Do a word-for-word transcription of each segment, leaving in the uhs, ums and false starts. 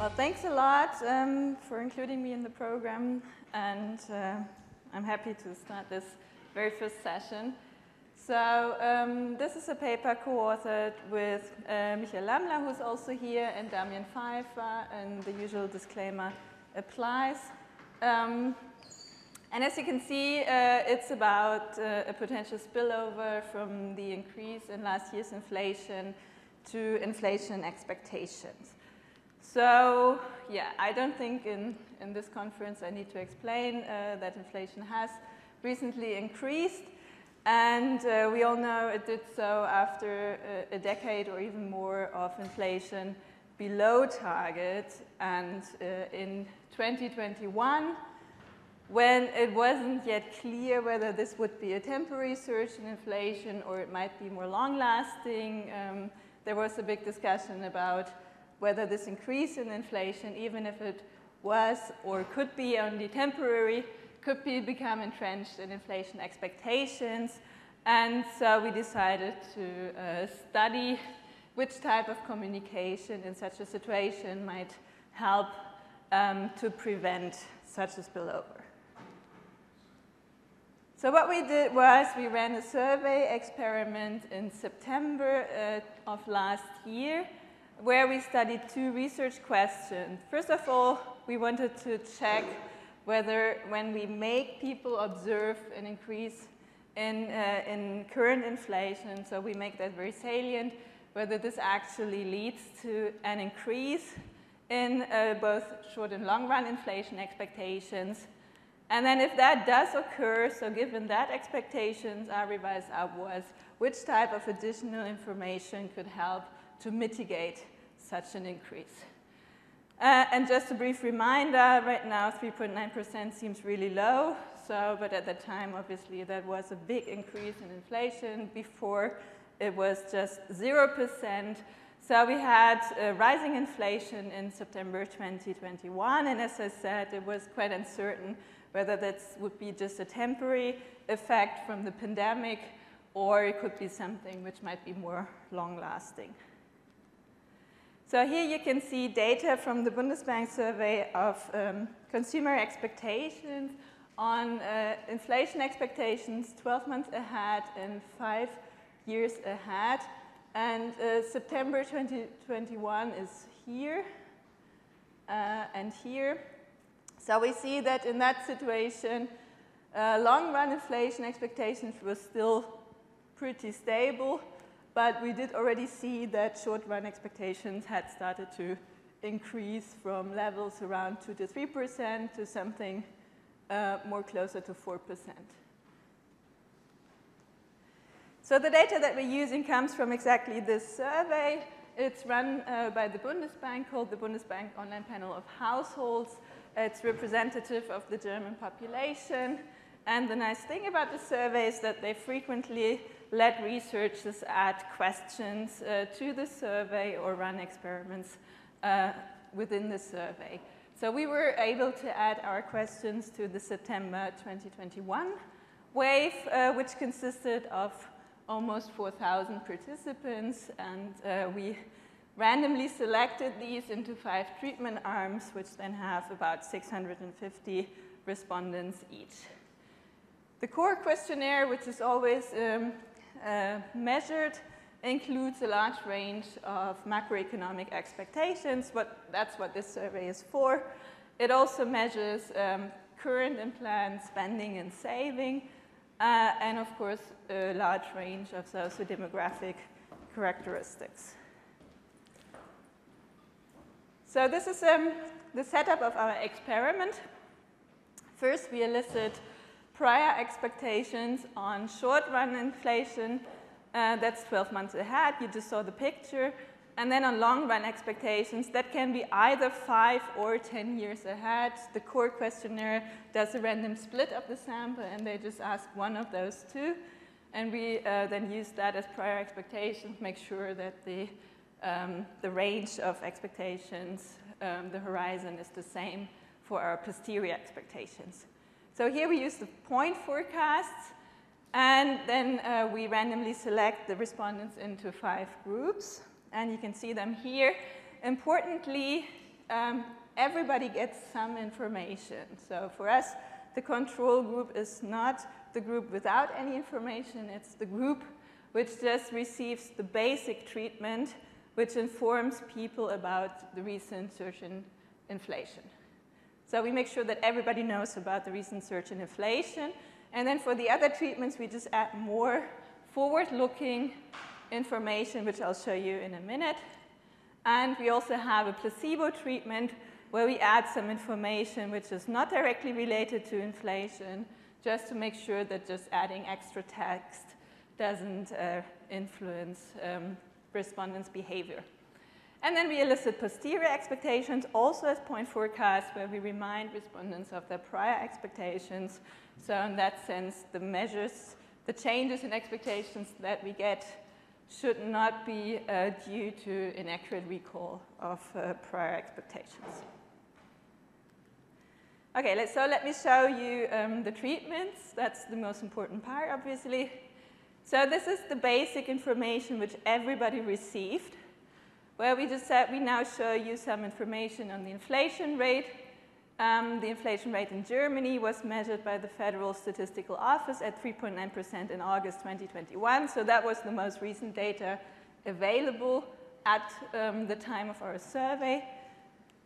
Well, thanks a lot um, for including me in the program, and uh, I'm happy to start this very first session. So um, this is a paper co-authored with uh, Michael Lamla, who's also here, and Damjan Pfajfar, and the usual disclaimer applies. Um, and as you can see, uh, it's about uh, a potential spillover from the increase in last year's inflation to inflation expectations. So yeah, I don't think in, in this conference I need to explain uh, that inflation has recently increased. And uh, we all know it did so after a, a decade or even more of inflation below target, and uh, in twenty twenty-one, when it wasn't yet clear whether this would be a temporary surge in inflation or it might be more long-lasting, um, there was a big discussion about whether this increase in inflation, even if it was or could be only temporary, could be become entrenched in inflation expectations. And so we decided to uh, study which type of communication in such a situation might help um, to prevent such a spillover. So what we did was we ran a survey experiment in September uh, of last year, where we studied two research questions. First of all, we wanted to check whether when we make people observe an increase in, uh, in current inflation, so we make that very salient, whether this actually leads to an increase in uh, both short and long run inflation expectations. And then if that does occur, so given that expectations are revised upwards, which type of additional information could help to mitigate such an increase. Uh, and just a brief reminder, right now three point nine percent seems really low, so, but at the time obviously that was a big increase in inflation. Before it was just zero percent. So we had uh, rising inflation in September twenty twenty-one, and as I said, it was quite uncertain whether that would be just a temporary effect from the pandemic or it could be something which might be more long-lasting. So here you can see data from the Bundesbank survey of um, consumer expectations on uh, inflation expectations twelve months ahead and five years ahead. And uh, September twenty twenty-one is here uh, and here. So we see that in that situation, uh, long-run inflation expectations were still pretty stable. But we did already see that short-run expectations had started to increase from levels around two to three percent to something uh, more closer to four percent. So the data that we're using comes from exactly this survey. It's run uh, by the Bundesbank, called the Bundesbank Online Panel of Households. It's representative of the German population. And the nice thing about the survey is that they frequently let researchers add questions uh, to the survey or run experiments uh, within the survey. So we were able to add our questions to the September twenty twenty-one wave, uh, which consisted of almost four thousand participants, and uh, we randomly selected these into five treatment arms, which then have about six hundred fifty respondents each. The core questionnaire, which is always um, Uh, measured, includes a large range of macroeconomic expectations, but that's what this survey is for. It also measures um, current and planned spending and saving, uh, and of course a large range of socio-demographic characteristics. So this is um, the setup of our experiment. First, we elicited prior expectations on short-run inflation, uh, that's twelve months ahead, you just saw the picture, and then on long-run expectations, that can be either five or ten years ahead. The core questionnaire does a random split of the sample, and they just ask one of those two, and we uh, then use that as prior expectations, make sure that the, um, the range of expectations, um, the horizon is the same for our posterior expectations. So here we use the point forecasts, and then uh, we randomly select the respondents into five groups, and you can see them here. Importantly, um, everybody gets some information. So for us, the control group is not the group without any information. It's the group which just receives the basic treatment, which informs people about the recent surge in inflation. So we make sure that everybody knows about the recent surge in inflation. And then for the other treatments, we just add more forward-looking information, which I'll show you in a minute. And we also have a placebo treatment where we add some information which is not directly related to inflation, just to make sure that just adding extra text doesn't uh, influence um, respondents' behavior. And then we elicit posterior expectations, also as point forecasts, where we remind respondents of their prior expectations. So in that sense, the measures, the changes in expectations that we get should not be uh, due to inaccurate recall of uh, prior expectations. Okay, let's, so let me show you um, the treatments. That's the most important part, obviously. So this is the basic information which everybody received, where we just said we now show you some information on the inflation rate. Um, the inflation rate in Germany was measured by the Federal Statistical Office at three point nine percent in August twenty twenty-one. So that was the most recent data available at um, the time of our survey.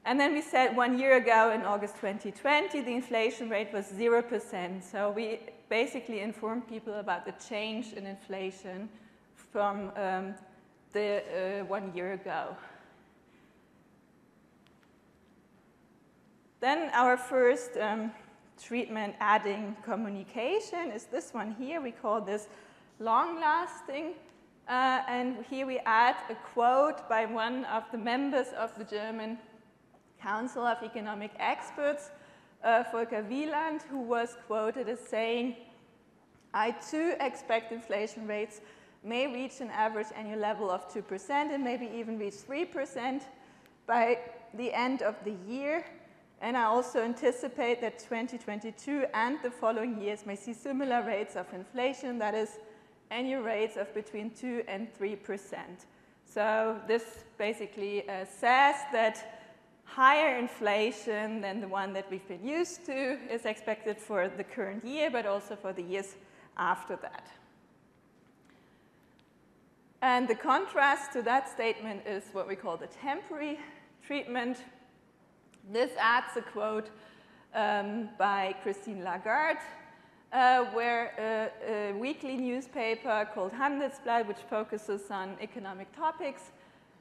And then we said one year ago in August twenty twenty, the inflation rate was zero percent. So we basically informed people about the change in inflation from um, the uh, one year ago. Then our first um, treatment adding communication is this one here. We call this long-lasting. Uh, and here we add a quote by one of the members of the German Council of Economic Experts, uh, Volker Wieland, who was quoted as saying, "I too expect inflation rates may reach an average annual level of two percent and maybe even reach three percent by the end of the year. And I also anticipate that twenty twenty-two and the following years may see similar rates of inflation, that is, annual rates of between two and three percent. So this basically uh, says that higher inflation than the one that we've been used to is expected for the current year, but also for the years after that. And the contrast to that statement is what we call the temporary treatment. This adds a quote um, by Christine Lagarde, uh, where a, a weekly newspaper called Handelsblatt, which focuses on economic topics,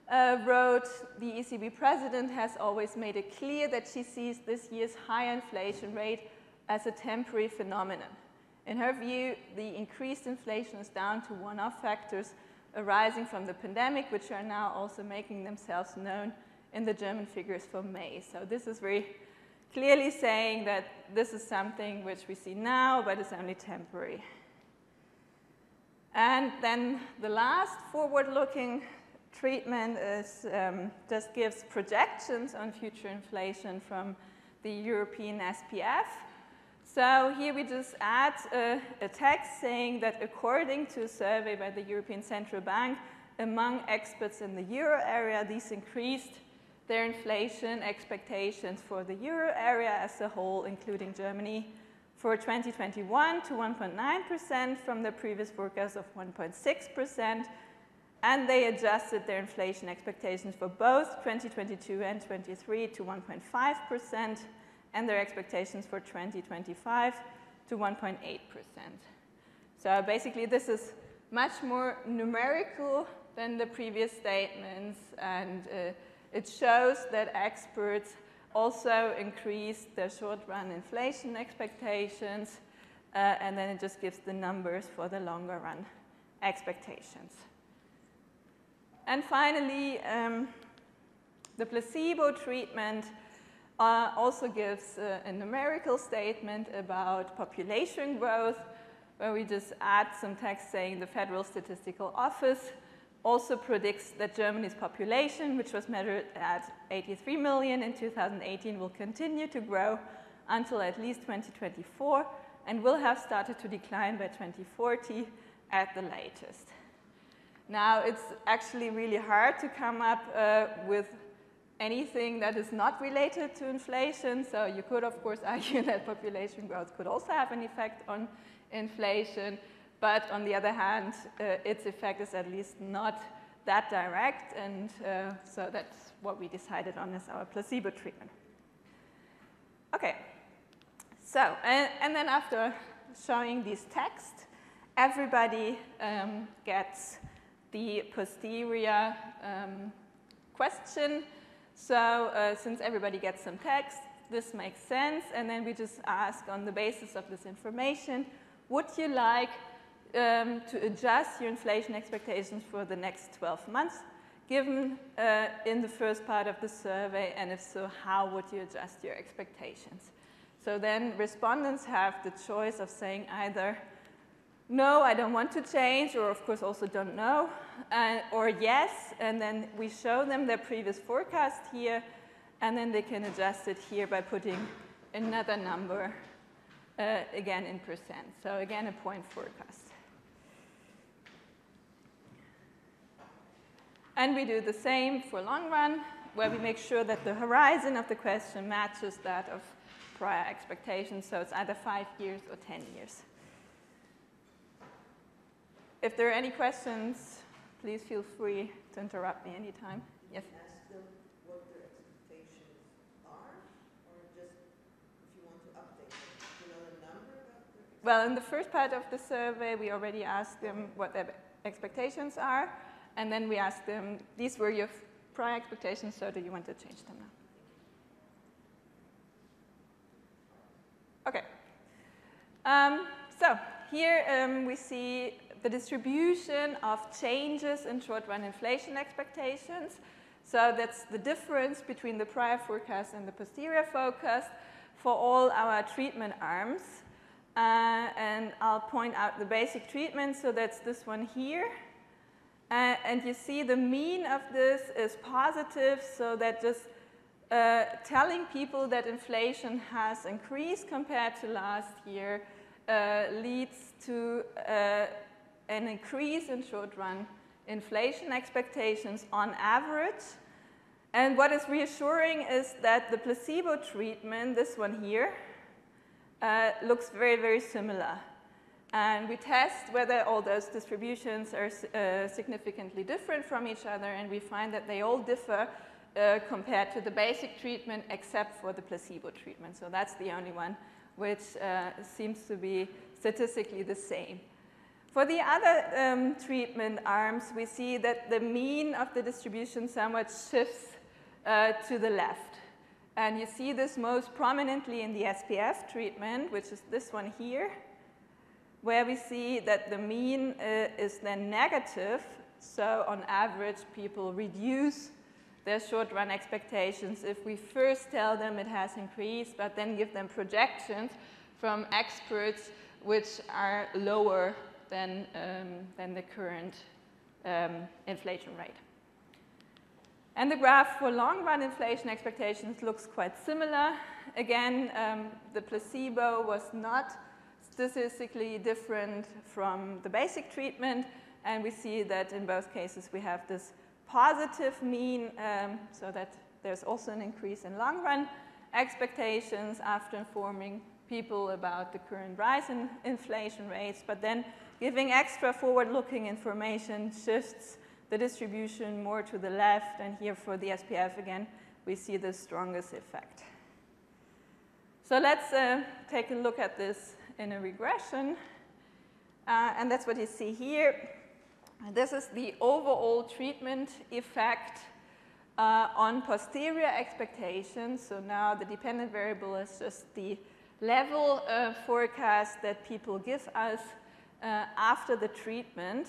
uh, wrote, "The E C B president has always made it clear that she sees this year's high inflation rate as a temporary phenomenon. In her view, the increased inflation is down to one-off factors arising from the pandemic, which are now also making themselves known in the German figures for May." So this is very clearly saying that this is something which we see now, but it's only temporary. And then the last forward-looking treatment is um, just gives projections on future inflation from the European S P F. So here we just add a, a text saying that according to a survey by the European Central Bank, among experts in the euro area, these increased their inflation expectations for the euro area as a whole, including Germany, for twenty twenty-one to one point nine percent from the previous forecast of one point six percent, and they adjusted their inflation expectations for both twenty twenty-two and twenty-three to one point five percent, and their expectations for twenty twenty-five to one point eight percent. So basically, this is much more numerical than the previous statements, and uh, it shows that experts also increased their short-run inflation expectations, uh, and then it just gives the numbers for the longer-run expectations. And finally, um, the placebo treatment uh, also gives uh, a numerical statement about population growth, where we just add some text saying the Federal Statistical Office also predicts that Germany's population, which was measured at eighty-three million in two thousand eighteen, will continue to grow until at least twenty twenty-four and will have started to decline by twenty forty at the latest. Now, it's actually really hard to come up uh, with anything that is not related to inflation. So you could, of course, argue that population growth could also have an effect on inflation. But on the other hand, uh, its effect is at least not that direct. And uh, so that's what we decided on as our placebo treatment. OK. So, and, and then after showing these texts, everybody um, gets the posterior um, question. So uh, since everybody gets some text, this makes sense. And then we just ask, on the basis of this information, would you like um, to adjust your inflation expectations for the next twelve months, given uh, in the first part of the survey? And if so, how would you adjust your expectations? So then respondents have the choice of saying either, no, I don't want to change, or of course also don't know, uh, or yes, and then we show them their previous forecast here, and then they can adjust it here by putting another number, uh, again in percent. So again, a point forecast. And we do the same for long run, where we make sure that the horizon of the question matches that of prior expectations, so it's either five years or ten years. If there are any questions, please feel free to interrupt me anytime. Yes? Can you ask them what their expectations are, or just if you want to update them? Do you know the number of their expectations? Well, in the first part of the survey, we already asked them what their expectations are, and then we asked them, these were your prior expectations, so do you want to change them now? OK. Um, so here um, we see the distribution of changes in short-run inflation expectations. So that's the difference between the prior forecast and the posterior forecast for all our treatment arms. Uh, and I'll point out the basic treatment. So that's this one here. Uh, and you see the mean of this is positive. So that just uh, telling people that inflation has increased compared to last year uh, leads to uh, an increase in short-run inflation expectations on average. And what is reassuring is that the placebo treatment, this one here, uh, looks very, very similar. And we test whether all those distributions are uh, significantly different from each other, and we find that they all differ uh, compared to the basic treatment except for the placebo treatment. So that's the only one which uh, seems to be statistically the same. For the other um, treatment arms, we see that the mean of the distribution somewhat shifts uh, to the left. And you see this most prominently in the S P F treatment, which is this one here, where we see that the mean uh, is then negative. So on average, people reduce their short-run expectations if we first tell them it has increased, but then give them projections from experts which are lower Than, um, than the current um, inflation rate. And the graph for long-run inflation expectations looks quite similar. Again, um, the placebo was not statistically different from the basic treatment, and we see that in both cases we have this positive mean, um, so that there's also an increase in long-run expectations after informing people about the current rise in inflation rates, but then giving extra forward-looking information shifts the distribution more to the left, and here for the S P F again, we see the strongest effect. So let's uh, take a look at this in a regression, uh, and that's what you see here. This is the overall treatment effect uh, on posterior expectations, so now the dependent variable is just the level uh, forecast that people give us uh, after the treatment.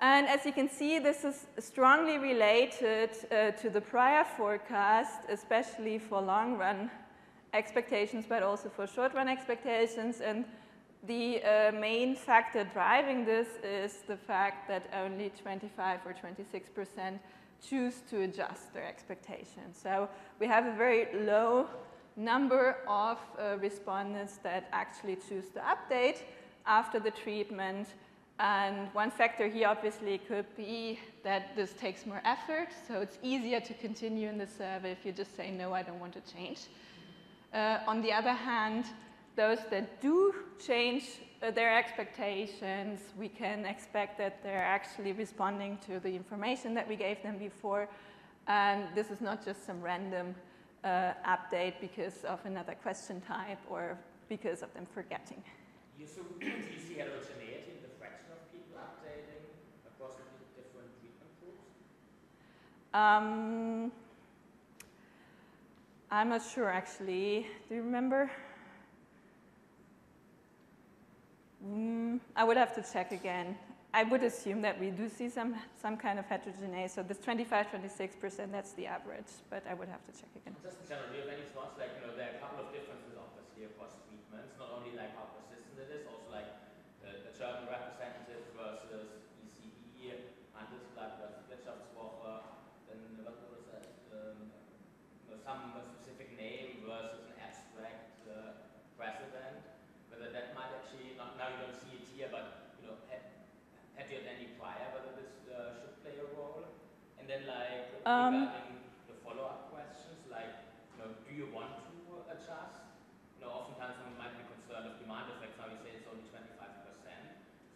And as you can see, this is strongly related uh, to the prior forecast, especially for long-run expectations, but also for short-run expectations. And the uh, main factor driving this is the fact that only twenty-five or twenty-six percent choose to adjust their expectations. So we have a very low number of uh, respondents that actually choose to update after the treatment, And one factor here obviously could be that this takes more effort, so it's easier to continue in the survey if you just say, no, I don't want to change. Uh, on the other hand, those that do change uh, their expectations, we can expect that they're actually responding to the information that we gave them before. And this is not just some random uh, update because of another question type or because of them forgetting. Yeah, so do you see heterogeneity in the fraction of people updating across the different treatment groups? Um, I'm not sure, actually. Do you remember? Mm, I would have to check again. I would assume that we do see some, some kind of heterogeneity. So this twenty-five, twenty-six percent, that's the average, but I would have to check again. Just in general, do you have any thoughts? Like, you know, there are a couple of differences, obviously, across treatments, not only like how persistent it is, also like uh, the German representative versus E C B, Handelsblatt versus Wirtschaftswoche, then what was that? Um, some specific name versus an abstract uh, president, whether that might actually, not, now you don't see it here, but, you know, had you had any prior whether this uh, should play a role? And then, like, um, regarding the follow-up questions, like, you know, do you want to adjust? You know, oftentimes one might be concerned of demand effects. Now you say it's only twenty-five percent.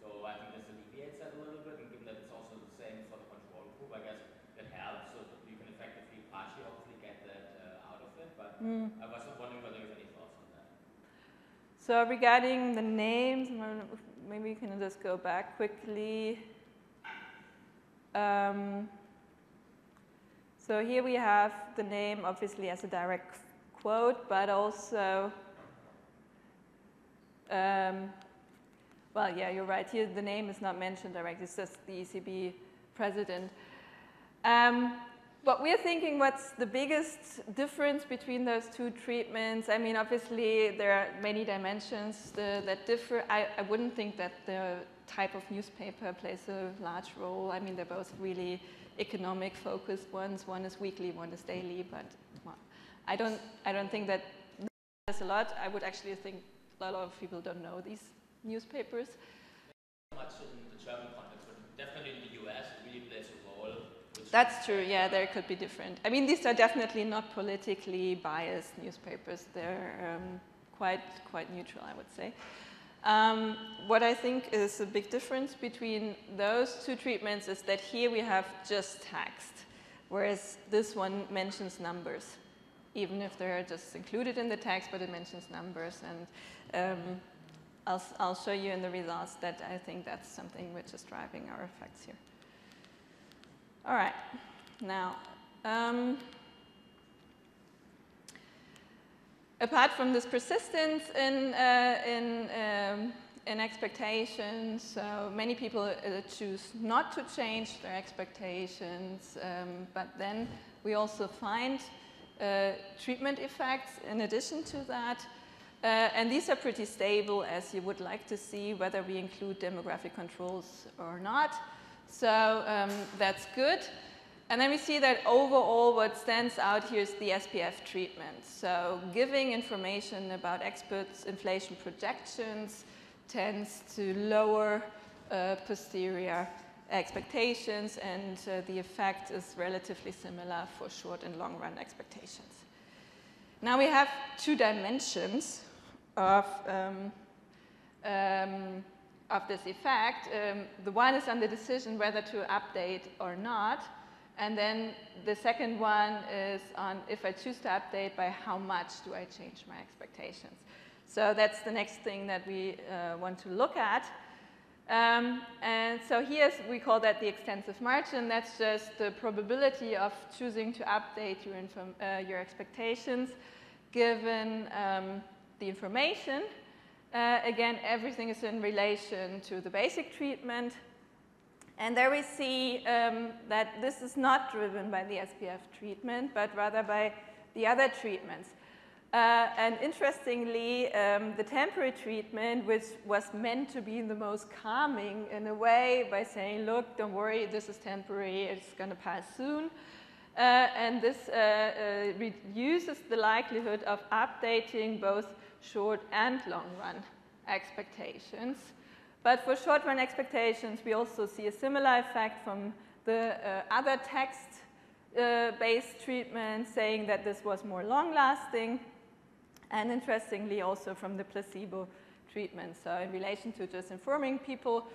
So I think this alleviates that a little bit, and given that it's also the same for the control group, I guess that helps. So that you can effectively partially, hopefully, get that uh, out of it. But mm. I was wondering whether you have any thoughts on that. So regarding the names, maybe you can just go back quickly. Um, so here we have the name obviously as a direct quote, but also, um, well, yeah, you're right. Here the name is not mentioned directly, it's just the E C B president. Um, But we're thinking what's the biggest difference between those two treatments. I mean, obviously, there are many dimensions the, that differ. I, I wouldn't think that the type of newspaper plays a large role. I mean, they're both really economic-focused ones. One is weekly, one is daily. But well, I, don't, I don't think that matters a lot. I would actually think a lot of people don't know these newspapers. Not much in the German context, but definitely in the U S it really plays a role. That's true, yeah, there could be different. I mean, these are definitely not politically biased newspapers. They're um, quite, quite neutral, I would say. Um, what I think is a big difference between those two treatments is that here we have just text, whereas this one mentions numbers, even if they're just included in the text, but it mentions numbers. And um, I'll, I'll show you in the results that I think that's something which is driving our effects here. All right, now, um, apart from this persistence in, uh, in, um, in expectations, so many people uh, choose not to change their expectations, um, but then we also find uh, treatment effects in addition to that. Uh, and these are pretty stable, as you would like to see, whether we include demographic controls or not. So um, that's good. And then we see that overall what stands out here is the S P F treatment. So giving information about experts' inflation projections tends to lower uh, posterior expectations, and uh, the effect is relatively similar for short and long run expectations. Now we have two dimensions of um, um, of this effect. Um, the one is on the decision whether to update or not, and then the second one is on if I choose to update, by how much do I change my expectations. So that's the next thing that we uh, want to look at. Um, and so here we call that the extensive margin. That's just the probability of choosing to update your, inform uh, your expectations given um, the information. Uh, again, everything is in relation to the basic treatment. And there we see um, that this is not driven by the S P F treatment, but rather by the other treatments. Uh, and interestingly, um, the temporary treatment, which was meant to be the most calming in a way by saying, look, don't worry, this is temporary, it's going to pass soon. Uh, and this uh, uh, reduces the likelihood of updating both short and long run expectations, But for short-run expectations, we also see a similar effect from the uh, other text-based uh, treatment, saying that this was more long-lasting, and interestingly also from the placebo treatment. So in relation to just informing people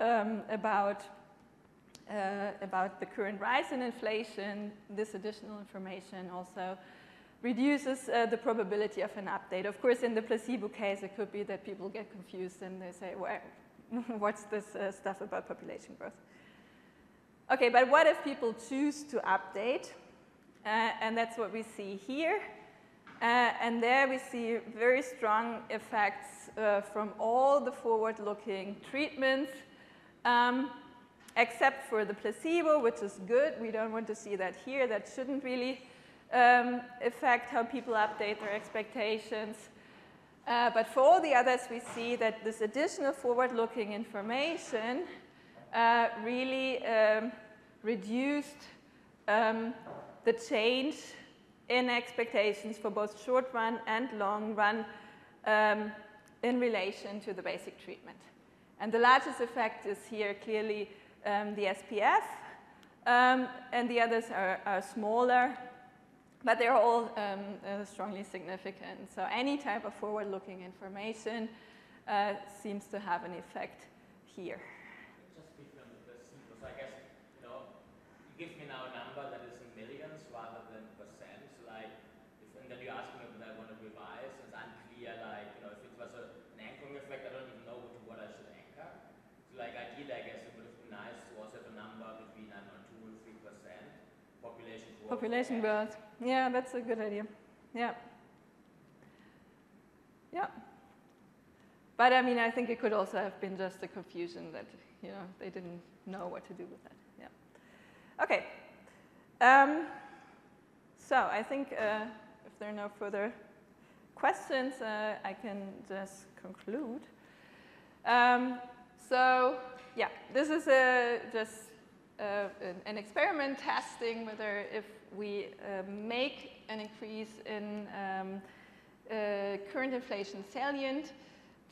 um, about, uh, about the current rise in inflation, this additional information also reduces uh, the probability of an update. Of course, in the placebo case, it could be that people get confused and they say, well, what's this uh, stuff about population growth? Okay, but what if people choose to update? Uh, and that's what we see here. Uh, and there we see very strong effects uh, from all the forward-looking treatments, um, except for the placebo, which is good. We don't want to see that here. That shouldn't really um, affect how people update their expectations. Uh, but for all the others, we see that this additional forward-looking information uh, really um, reduced um, the change in expectations for both short run and long run um, in relation to the basic treatment. And the largest effect is here clearly um, the S P F, um, and the others are, are smaller, but they're all um, uh, strongly significant. So any type of forward-looking information uh, seems to have an effect here. Just speaking on the placebo, so I guess, you know, you give me now a number that is in millions rather than you ask me what I want to revise, it's unclear, like, you know, if it was a, an anchoring effect, I don't even know what, what I should anchor. So, like, ideally, I guess it would have been nice to also have a number between, I don't know, two and three percent population growth. Population growth. Yeah, that's a good idea. Yeah. Yeah. But, I mean, I think it could also have been just a confusion that, you know, they didn't know what to do with that. Yeah. Okay. Um, so, I think... Uh, If there are no further questions, uh, I can just conclude. Um, so, yeah, this is a, just a, an, an experiment testing whether if we uh, make an increase in um, uh, current inflation salient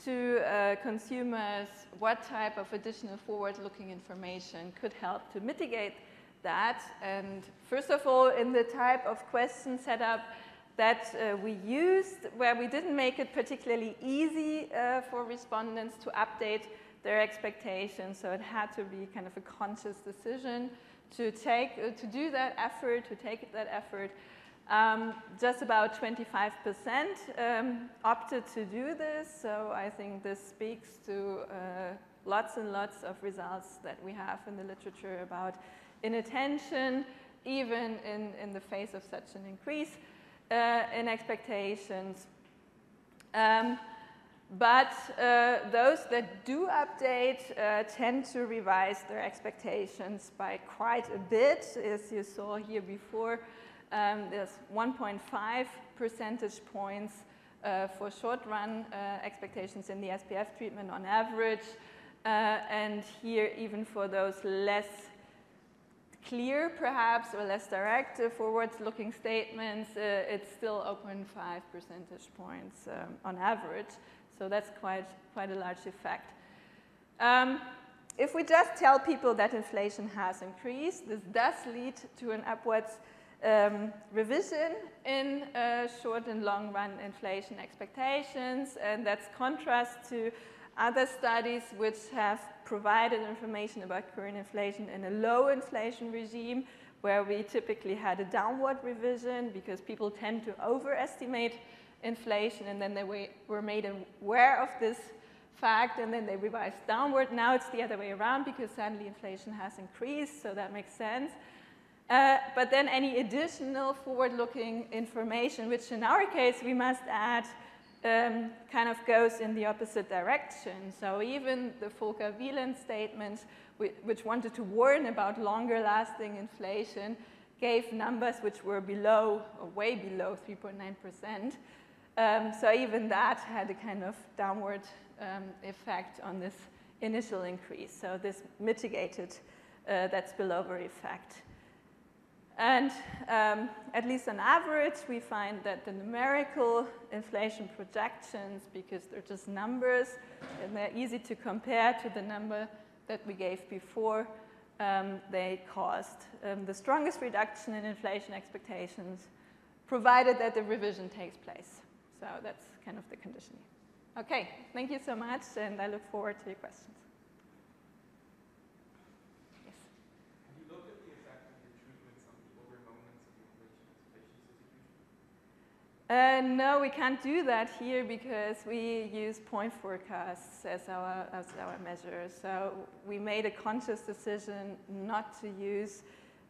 to uh, consumers, what type of additional forward-looking information could help to mitigate that. And first of all, in the type of question setup that uh, we used, where we didn't make it particularly easy uh, for respondents to update their expectations. So it had to be kind of a conscious decision to take, uh, to do that effort, to take that effort. Um, just about twenty-five percent um, opted to do this. So I think this speaks to uh, lots and lots of results that we have in the literature about inattention, even in, in the face of such an increase. Uh, in expectations. Um, but uh, those that do update uh, tend to revise their expectations by quite a bit. As you saw here before, um, there's one point five percentage points uh, for short-run uh, expectations in the S P F treatment on average. Uh, and here, even for those less clear, perhaps, or less direct uh, forward-looking statements, uh, it's still zero point five percentage points um, on average. So that's quite, quite a large effect. Um, if we just tell people that inflation has increased, this does lead to an upwards um, revision in uh, short and long-run inflation expectations, and that's contrast to other studies which have provided information about current inflation in a low inflation regime, where we typically had a downward revision because people tend to overestimate inflation, and then they were made aware of this fact and then they revised downward. Now it's the other way around because suddenly inflation has increased, so that makes sense. Uh, but then any additional forward-looking information, which in our case we must add, Um, kind of goes in the opposite direction. So even the Volker Wieland statements, which wanted to warn about longer lasting inflation, gave numbers which were below, or way below three point nine percent. Um, so even that had a kind of downward um, effect on this initial increase. So this mitigated uh, that spillover effect. Uh, And um, at least on average, we find that the numerical inflation projections, because they're just numbers and they're easy to compare to the number that we gave before, um, they caused um, the strongest reduction in inflation expectations, provided that the revision takes place. So that's kind of the condition. Okay, thank you so much, and I look forward to your questions. Uh, no, we can't do that here because we use point forecasts as our, as our measure. So we made a conscious decision not to use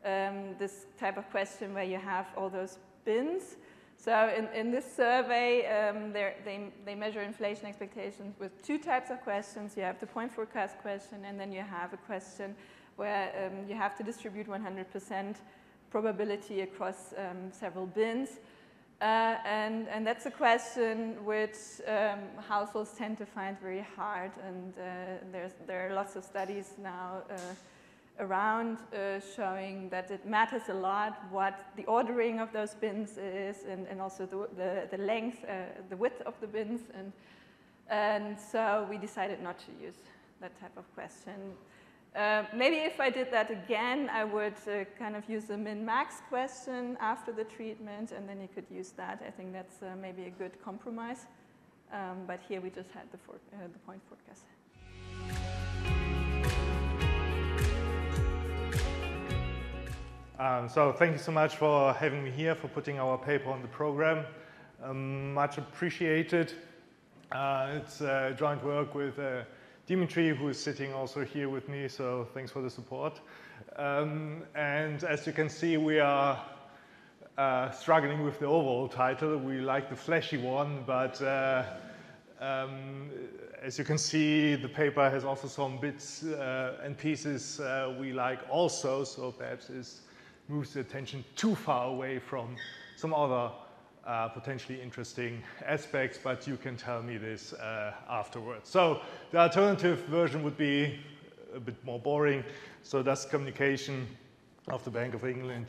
um, this type of question where you have all those bins. So in, in this survey, um, they, they measure inflation expectations with two types of questions. You have the point forecast question, and then you have a question where um, you have to distribute one hundred percent probability across um, several bins. Uh, and, and that's a question which um, households tend to find very hard, and uh, there's, there are lots of studies now uh, around uh, showing that it matters a lot what the ordering of those bins is, and, and also the, the, the length, uh, the width of the bins, and, and so we decided not to use that type of question. Uh, maybe if I did that again, I would uh, kind of use the min-max question after the treatment, and then you could use that. I think that's uh, maybe a good compromise. Um, but here we just had the, for, uh, the point forecast. Um, so thank you so much for having me here, for putting our paper on the program. Um, much appreciated. Uh, it's uh, joint work with uh, Dimitri, who is sitting also here with me, so thanks for the support. Um, and as you can see, we are uh, struggling with the overall title. We like the flashy one, but uh, um, as you can see, the paper has also some bits uh, and pieces uh, we like also, so perhaps this moves the attention too far away from some other Uh, potentially interesting aspects, but you can tell me this uh, afterwards. So the alternative version would be a bit more boring. So does communication of the Bank of England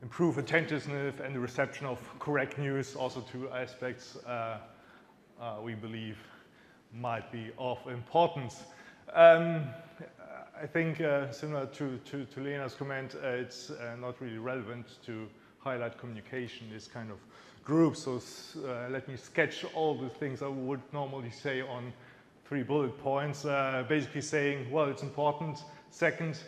improve attentiveness and the reception of correct news? Also two aspects uh, uh, we believe might be of importance. Um, I think uh, similar to, to, to Lena's comment, uh, it's uh, not really relevant to highlight communication, this kind of group. So uh, let me sketch all the things I would normally say on three bullet points, uh, basically saying, well, it's important. Second,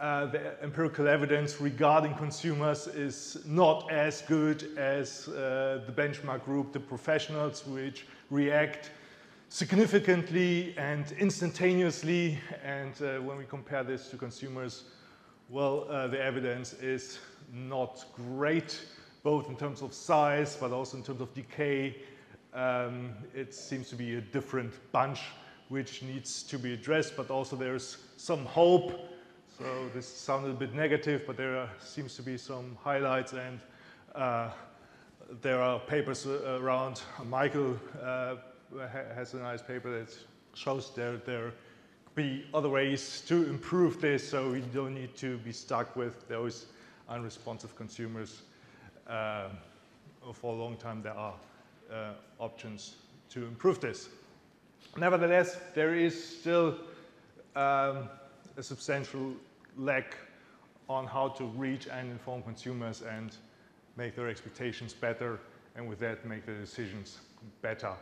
uh, the empirical evidence regarding consumers is not as good as uh, the benchmark group, the professionals, which react significantly and instantaneously. And uh, when we compare this to consumers, well, uh, the evidence is not great, both in terms of size, but also in terms of decay. Um, it seems to be a different bunch which needs to be addressed, but also there's some hope. So this sounded a bit negative, but there are, seems to be some highlights, and uh, there are papers around. Michael uh, has a nice paper that shows there, there be other ways to improve this, so we don't need to be stuck with those unresponsive consumers. Uh, for a long time, there are uh, options to improve this. Nevertheless, there is still um, a substantial lack on how to reach and inform consumers and make their expectations better, and with that, make their decisions better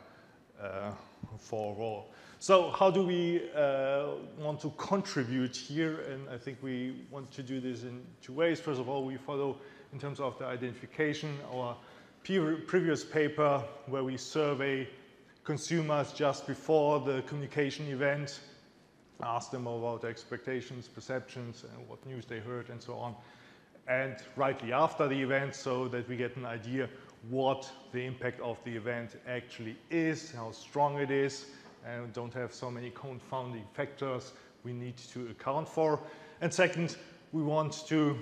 uh, for all. So how do we uh, want to contribute here? And I think we want to do this in two ways. First of all, we follow in terms of the identification, our previous paper where we survey consumers just before the communication event, ask them about expectations, perceptions, and what news they heard, and so on, and rightly after the event, so that we get an idea what the impact of the event actually is, how strong it is, and don't have so many confounding factors we need to account for. And second, we want to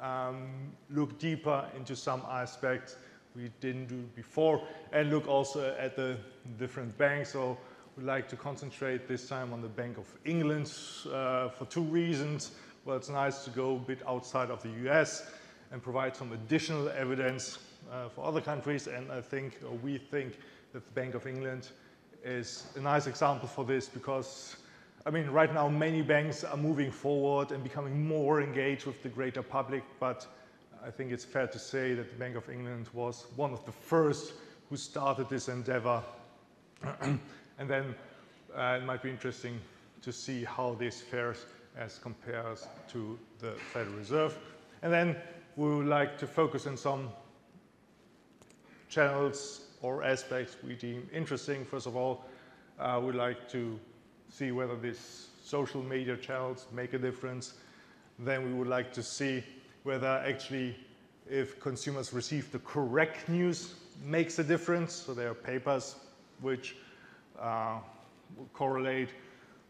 Um, look deeper into some aspects we didn't do before, and look also at the different banks. So we'd like to concentrate this time on the Bank of England uh, for two reasons. Well, it's nice to go a bit outside of the U S, and provide some additional evidence uh, for other countries. And I think, or we think, that the Bank of England is a nice example for this because, I mean, right now many banks are moving forward and becoming more engaged with the greater public, but I think it's fair to say that the Bank of England was one of the first who started this endeavor. And then uh, it might be interesting to see how this fares as compares to the Federal Reserve. And then we would like to focus on some channels or aspects we deem interesting. First of all, uh, we'd like to see whether these social media channels make a difference. Then we would like to see whether actually if consumers receive the correct news makes a difference. So there are papers which uh, correlate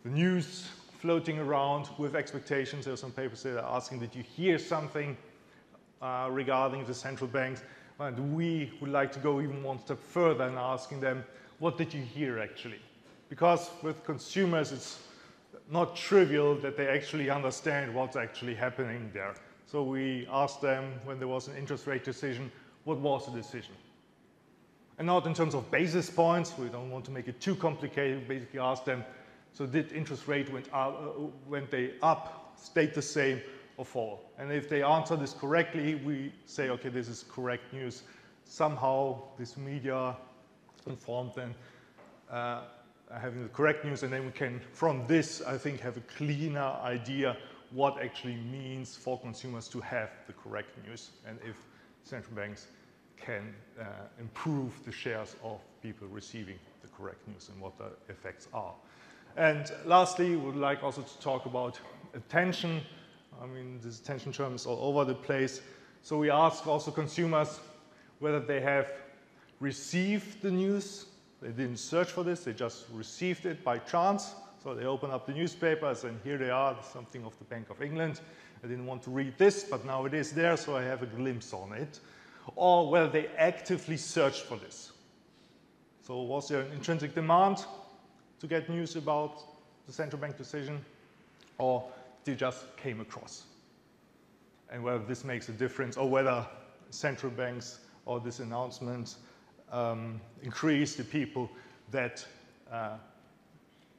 the news floating around with expectations. There are some papers that are asking, did you hear something uh, regarding the central banks? And we would like to go even one step further and asking them, what did you hear actually? Because with consumers, it's not trivial that they actually understand what's actually happening there. So we asked them, when there was an interest rate decision, what was the decision? And not in terms of basis points, we don't want to make it too complicated. We basically asked them, so did interest rate went up, when they up, stayed the same, or fall? And if they answer this correctly, we say, okay, this is correct news. Somehow this media informed them uh, having the correct news, and then we can, from this, I think, have a cleaner idea what actually means for consumers to have the correct news, and if central banks can uh, improve the shares of people receiving the correct news and what the effects are. And lastly, we would like also to talk about attention. I mean, this attention term is all over the place. So we ask also consumers whether they have received the news. They didn't search for this, they just received it by chance. So they open up the newspapers and here they are, something of the Bank of England. I didn't want to read this, but now it is there, so I have a glimpse on it. Or whether they actively searched for this. So was there an intrinsic demand to get news about the central bank decision? Or they just came across? And whether this makes a difference, or whether central banks or this announcement um, increase the people that uh,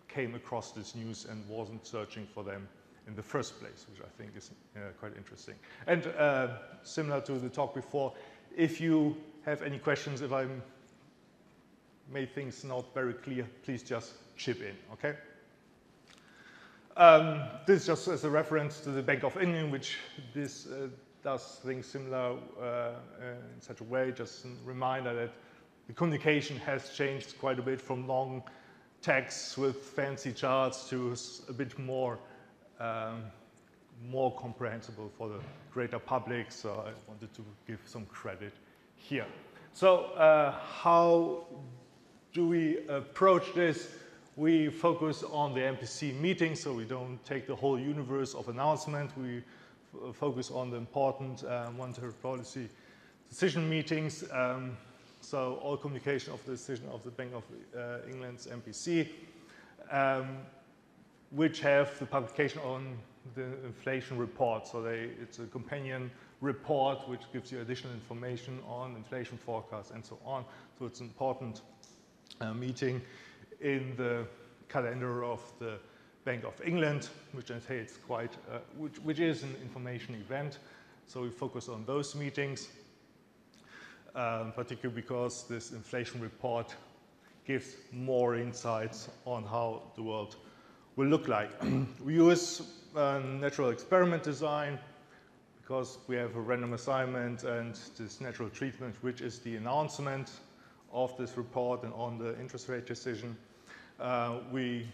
came across this news and wasn't searching for them in the first place, which I think is uh, quite interesting. And uh, similar to the talk before, if you have any questions, if I made things not very clear, please just chip in, okay? Um, this is just as a reference to the Bank of England, which this uh, does things similar uh, uh, in such a way, just a reminder that the communication has changed quite a bit from long texts with fancy charts to a bit more um, more comprehensible for the greater public, so I wanted to give some credit here. So uh, how do we approach this? We focus on the M P C meeting, so we don't take the whole universe of announcement. We f focus on the important uh, monetary policy decision meetings. Um, so all communication of the decision of the Bank of uh, England's M P C, um, which have the publication on the inflation report. So they, it's a companion report which gives you additional information on inflation forecasts and so on. So it's an important uh, meeting in the calendar of the Bank of England, which entails quite, uh, which, which is an information event. So we focus on those meetings, um, particularly because this inflation report gives more insights on how the world will look like. We use uh, natural experiment design because we have a random assignment and this natural treatment, which is the announcement of this report and on the interest rate decision. Uh, we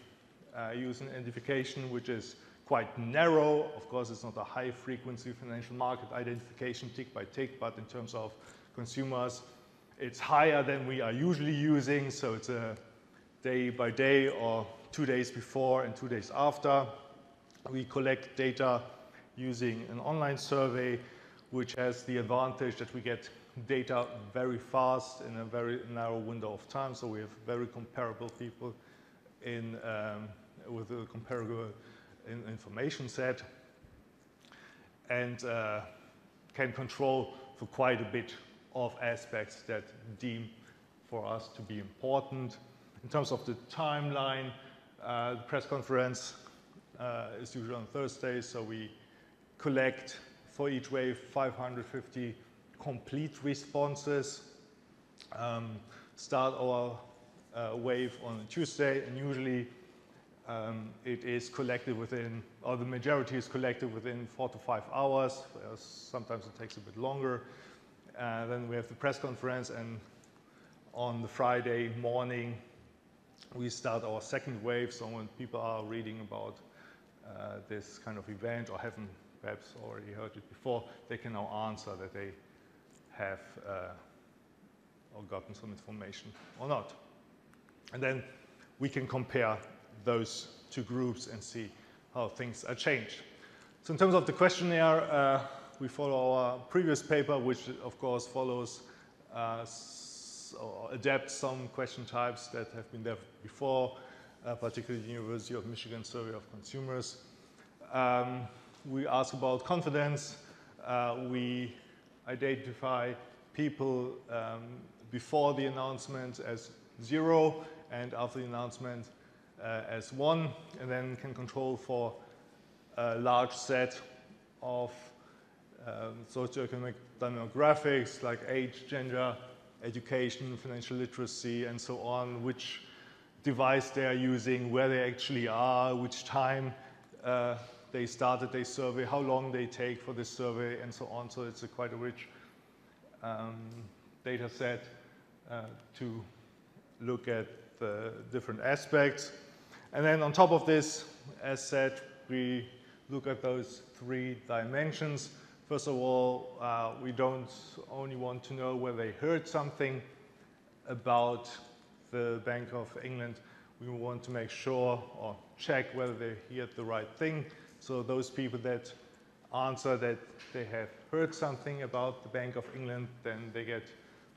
uh, use an identification which is quite narrow. Of course, it's not a high frequency financial market identification tick by tick, but in terms of consumers, it's higher than we are usually using. So it's a day by day or two days before and two days after. We collect data using an online survey, which has the advantage that we get data very fast in a very narrow window of time, so we have very comparable people in um, with a comparable in information set, and uh, can control for quite a bit of aspects that deem for us to be important. In terms of the timeline, uh, the press conference uh, is usually on Thursday, so we collect for each wave five hundred fifty complete responses, um, start our uh, wave on Tuesday, and usually um, it is collected within, or the majority is collected within four to five hours, sometimes it takes a bit longer. Uh, then we have the press conference, and on the Friday morning, we start our second wave. So when people are reading about uh, this kind of event or haven't perhaps already heard it before, they can now answer that they have uh, or gotten some information or not. And then we can compare those two groups and see how things are changed. So in terms of the questionnaire, uh, we follow our previous paper, which of course follows uh, or adapt some question types that have been there before, uh, particularly the University of Michigan Survey of Consumers. Um, we ask about confidence. Uh, we identify people um, before the announcement as zero and after the announcement uh, as one, and then can control for a large set of um, socioeconomic demographics like age, gender, education, financial literacy, and so on, which device they are using, where they actually are, which time uh, they started their survey, how long they take for this survey, and so on. So it's a quite a rich um, data set uh, to look at the different aspects. And then on top of this, as said, we look at those three dimensions. First of all, uh, we don't only want to know whether they heard something about the Bank of England. We want to make sure or check whether they heard the right thing. So those people that answer that they have heard something about the Bank of England, then they get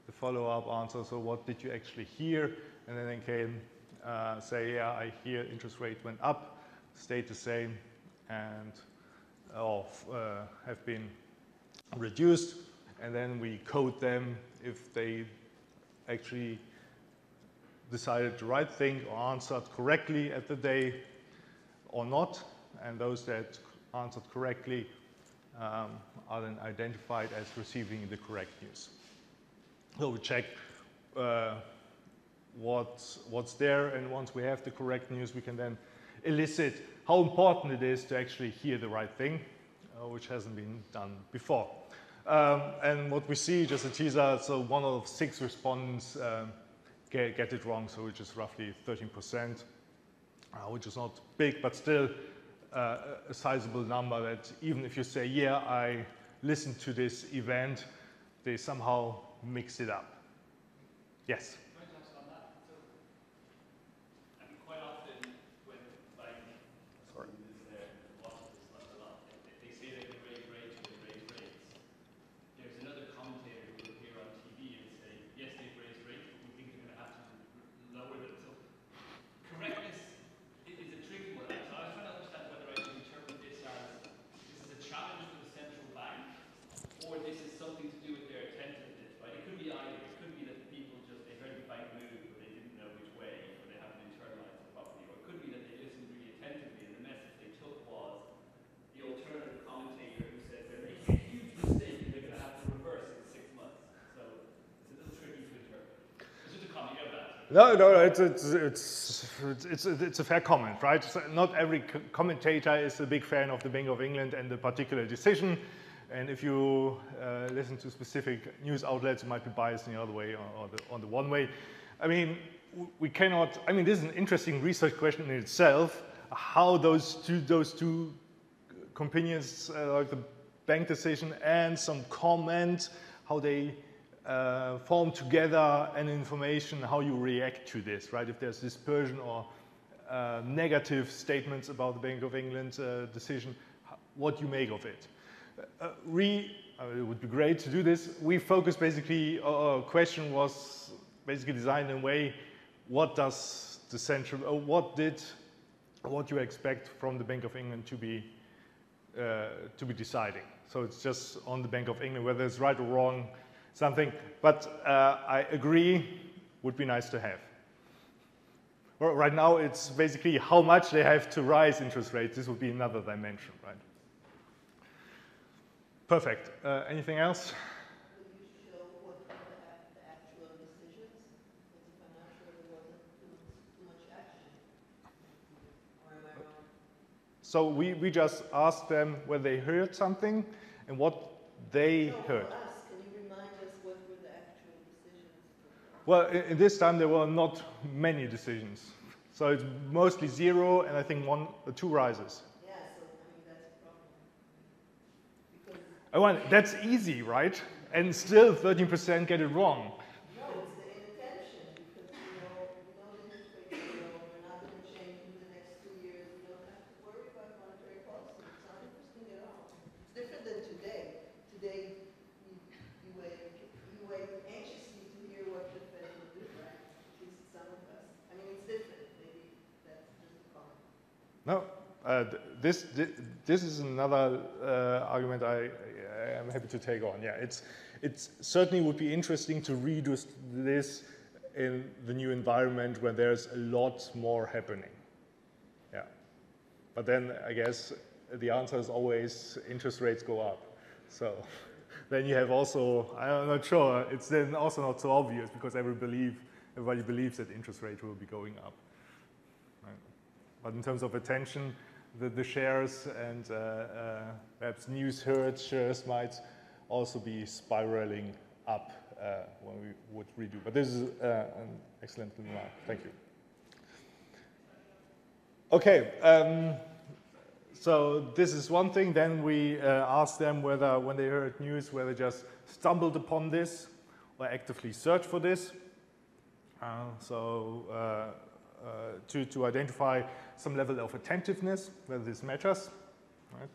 the follow-up answer. So what did you actually hear? And then they can uh, say, yeah, I hear interest rate went up, stayed the same, and or uh, have been reduced, and then we code them if they actually decided the right thing or answered correctly at the day or not. And those that answered correctly um, are then identified as receiving the correct news. So we check uh, what's, what's there, and once we have the correct news, we can then elicit how important it is to actually hear the right thing, uh, which hasn't been done before. Um, and what we see, just a teaser, so one out of six respondents um, get, get it wrong, so which is roughly thirteen percent, uh, which is not big, but still uh, a sizable number that even if you say, yeah, I listened to this event, they somehow mix it up. Yes? No, no, it's, it's, it's, it's, it's a fair comment, right? So not every commentator is a big fan of the Bank of England and the particular decision. And if you uh, listen to specific news outlets, you might be biased in the other way or, or the, on the one way. I mean, we cannot, I mean, this is an interesting research question in itself, how those two, those two opinions, uh, like the bank decision and some comment, how they Uh, form together and information, how you react to this, right? If there's dispersion or uh, negative statements about the Bank of England uh, decision, what you make of it. Uh, we, uh, it would be great to do this. We focus basically, our question was basically designed in a way, what does the central, uh, what did, what you expect from the Bank of England to be uh, to be deciding. So it's just on the Bank of England, whether it's right or wrong, something. But uh, I agree, would be nice to have. Well, right now, it's basically how much they have to raise interest rates. This would be another dimension, right? Perfect. Uh, anything else? Will you show what the actual decisions? Because if I'm not sure there wasn't too much action. Or am I wrong? So we, we just asked them whether they heard something and what they no, heard. Well, in this time, there were not many decisions. So it's mostly zero, and I think one or two rises. Yeah, so I mean, that's a problem. Oh, well, that's easy, right? And still thirteen percent get it wrong. No, it's the intention, because you know, we don't anticipate, you know, we're not going to change in the next two years. We don't have to worry about monetary policy. It's not interesting at all. It's different than today. Today, you wait, you wait anxiously to hear what the No, uh, this, this this is another uh, argument I, I am happy to take on. Yeah, it's it's certainly would be interesting to redo this in the new environment where there's a lot more happening. Yeah, but then I guess the answer is always interest rates go up. So then you have also I'm not sure. It's then also not so obvious because everybody believe everybody believes that interest rates will be going up. But in terms of attention, the, the shares and uh, uh, perhaps news heard shares might also be spiraling up uh, when we would redo. But this is uh, an excellent remark. Thank you. Okay, um, so this is one thing. Then we uh, asked them whether, when they heard news, whether they just stumbled upon this or actively searched for this. Uh, so. Uh, Uh, to, to identify some level of attentiveness, whether this matters. Right?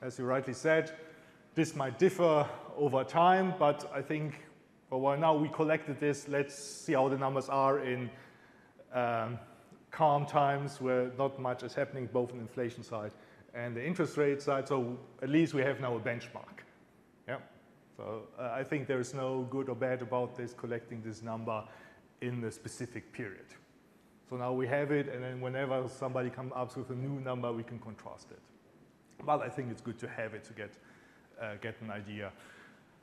As you rightly said, this might differ over time, but I think, well, well now we collected this, let's see how the numbers are in um, calm times where not much is happening, both on the inflation side and the interest rate side, so at least we have now a benchmark. Yeah. So uh, I think there is no good or bad about this, collecting this number in the specific period. So now we have it, and then whenever somebody comes up with a new number, we can contrast it. But I think it's good to have it to get, uh, get an idea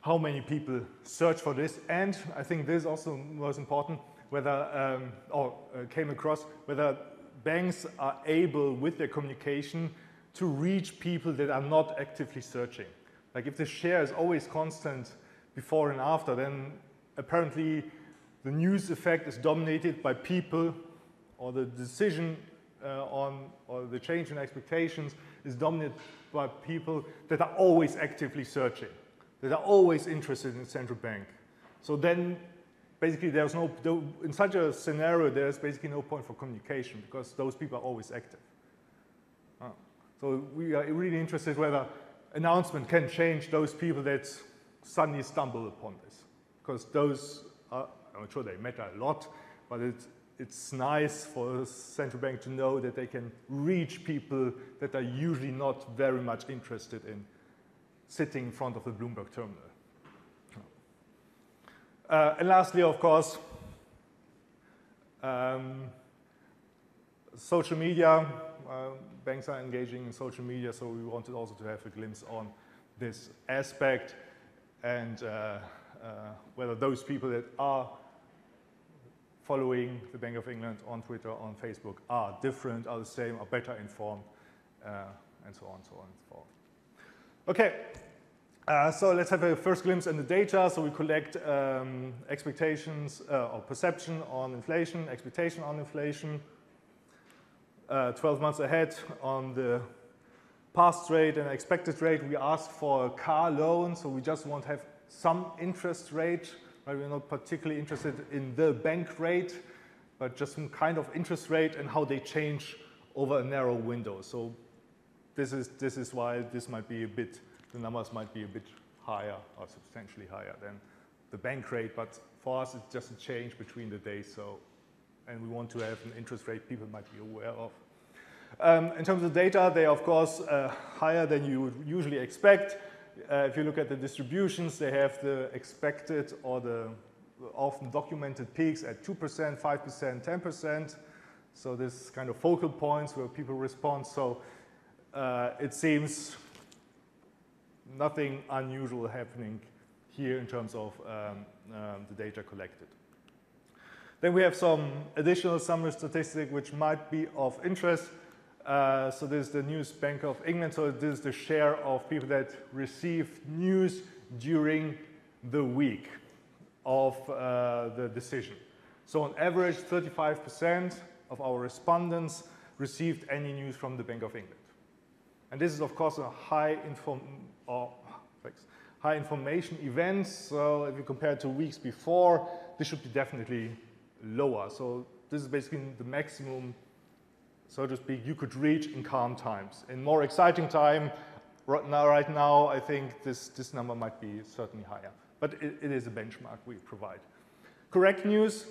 how many people search for this. And I think this is also most important, whether, um, or uh, came across, whether banks are able with their communication to reach people that are not actively searching. Like if the share is always constant before and after, then apparently the news effect is dominated by people or the decision uh, on, or the change in expectations is dominated by people that are always actively searching, that are always interested in central bank. So then, basically, there's no, in such a scenario, there's basically no point for communication because those people are always active. Oh. So we are really interested whether announcement can change those people that suddenly stumble upon this. Because those are, I'm sure they matter a lot, but it's, It's nice for a central bank to know that they can reach people that are usually not very much interested in sitting in front of the Bloomberg terminal. Uh, and lastly, of course, um, social media. Uh, banks are engaging in social media, so we wanted also to have a glimpse on this aspect and uh, uh, whether those people that are following the Bank of England on Twitter, on Facebook, are different, are the same, are better informed, uh, and so on, so on, and so on. Okay, uh, so let's have a first glimpse in the data. So we collect um, expectations uh, or perception on inflation, expectation on inflation, uh, twelve months ahead on the past rate and expected rate. We asked for a car loan, so we just want to have some interest rate. We're not particularly interested in the bank rate, but just some kind of interest rate and how they change over a narrow window. So this is, this is why this might be a bit, the numbers might be a bit higher or substantially higher than the bank rate, but for us it's just a change between the days. So, and we want to have an interest rate people might be aware of. Um, in terms of data, they are, of course, uh, higher than you would usually expect. Uh, if you look at the distributions, they have the expected or the often documented peaks at two percent, five percent, ten percent. So this kind of focal points where people respond. So uh, it seems nothing unusual happening here in terms of um, um, the data collected. Then we have some additional summary statistic which might be of interest. Uh, so this is the news Bank of England. So this is the share of people that received news during the week of uh, the decision. So on average, thirty-five percent of our respondents received any news from the Bank of England. And this is, of course, a high, inform or, thanks, high information event. So if you compare it to weeks before, this should be definitely lower. So this is basically the maximum, so to speak, you could reach in calm times. In more exciting time, right now, right now I think this, this number might be certainly higher. But it, it is a benchmark we provide. Correct news.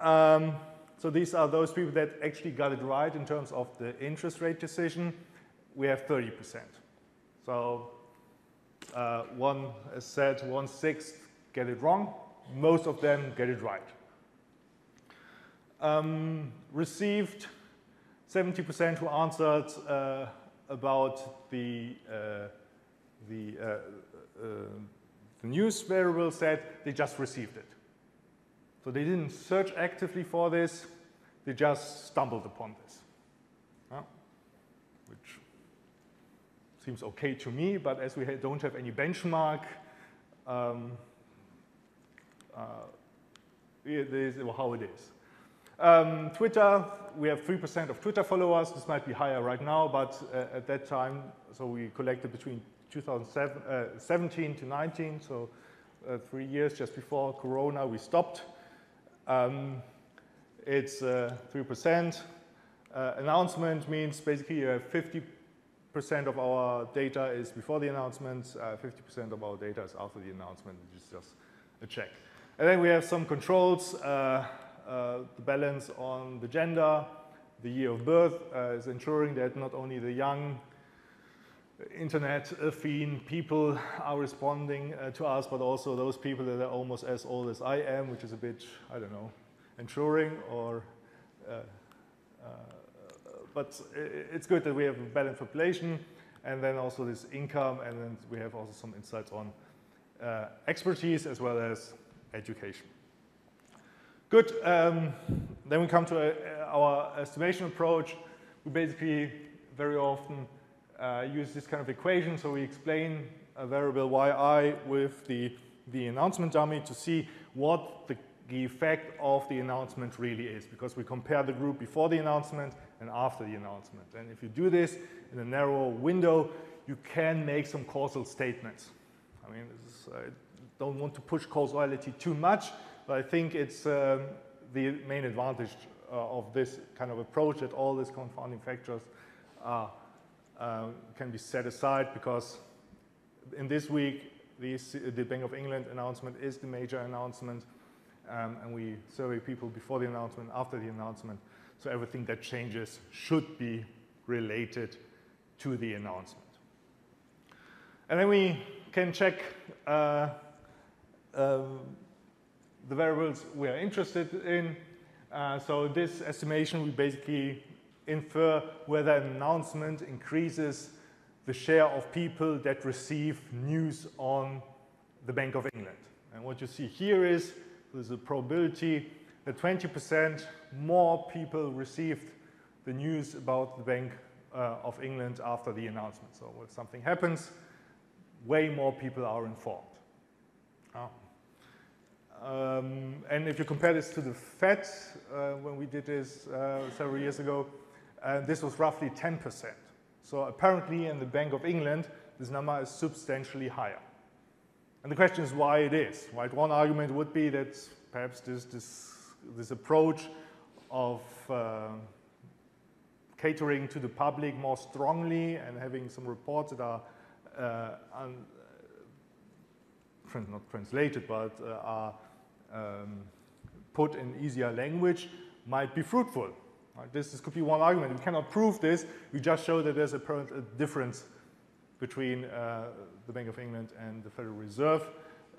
Um, so these are those people that actually got it right in terms of the interest rate decision. We have thirty percent. So uh, one, as said, one-sixth get it wrong. Most of them get it right. Um, received seventy percent who answered uh, about the, uh, the, uh, uh, the news variable said they just received it. So they didn't search actively for this. They just stumbled upon this, huh? Which seems okay to me, but as we don't have any benchmark, um, uh, it is how it is. Um, Twitter, we have three percent of Twitter followers. This might be higher right now, but uh, at that time, so we collected between two thousand seventeen to nineteen, so uh, three years just before Corona, we stopped. Um, it's uh, three percent. Uh, announcement means basically uh, fifty percent of our data is before the announcement, uh, fifty percent of our data is after the announcement, which is just a check. And then we have some controls. Uh, Uh, the balance on the gender, the year of birth, uh, is ensuring that not only the young internet-affine people are responding uh, to us, but also those people that are almost as old as I am, which is a bit, I don't know, ensuring or... Uh, uh, but it's good that we have a balanced population, and then also this income, and then we have also some insights on uh, expertise as well as education. Good, um, then we come to a, our estimation approach. We basically very often uh, use this kind of equation. So we explain a variable yi with the, the announcement dummy to see what the, the effect of the announcement really is, because we compare the group before the announcement and after the announcement. And if you do this in a narrow window, you can make some causal statements. I mean, this is, I don't want to push causality too much, but I think it's um, the main advantage uh, of this kind of approach, that all these confounding factors uh, uh, can be set aside, because in this week, the, the Bank of England announcement is the major announcement, um, and we survey people before the announcement, after the announcement, so everything that changes should be related to the announcement. And then we can check uh, um, the variables we are interested in. Uh, so this estimation, we basically infer whether an announcement increases the share of people that receive news on the Bank of England. And what you see here is there's a probability that twenty percent more people received the news about the Bank uh, of England after the announcement. So if something happens, way more people are informed. Oh. Um, and if you compare this to the Fed, uh, when we did this uh, several years ago, uh, this was roughly ten percent. So apparently in the Bank of England, this number is substantially higher. And the question is why it is, right? One argument would be that perhaps this, this, this approach of uh, catering to the public more strongly and having some reports that are uh, un not translated, but uh, are Um, put in easier language might be fruitful. Right? This, this could be one argument. We cannot prove this. We just show that there's apparent a difference between uh, the Bank of England and the Federal Reserve.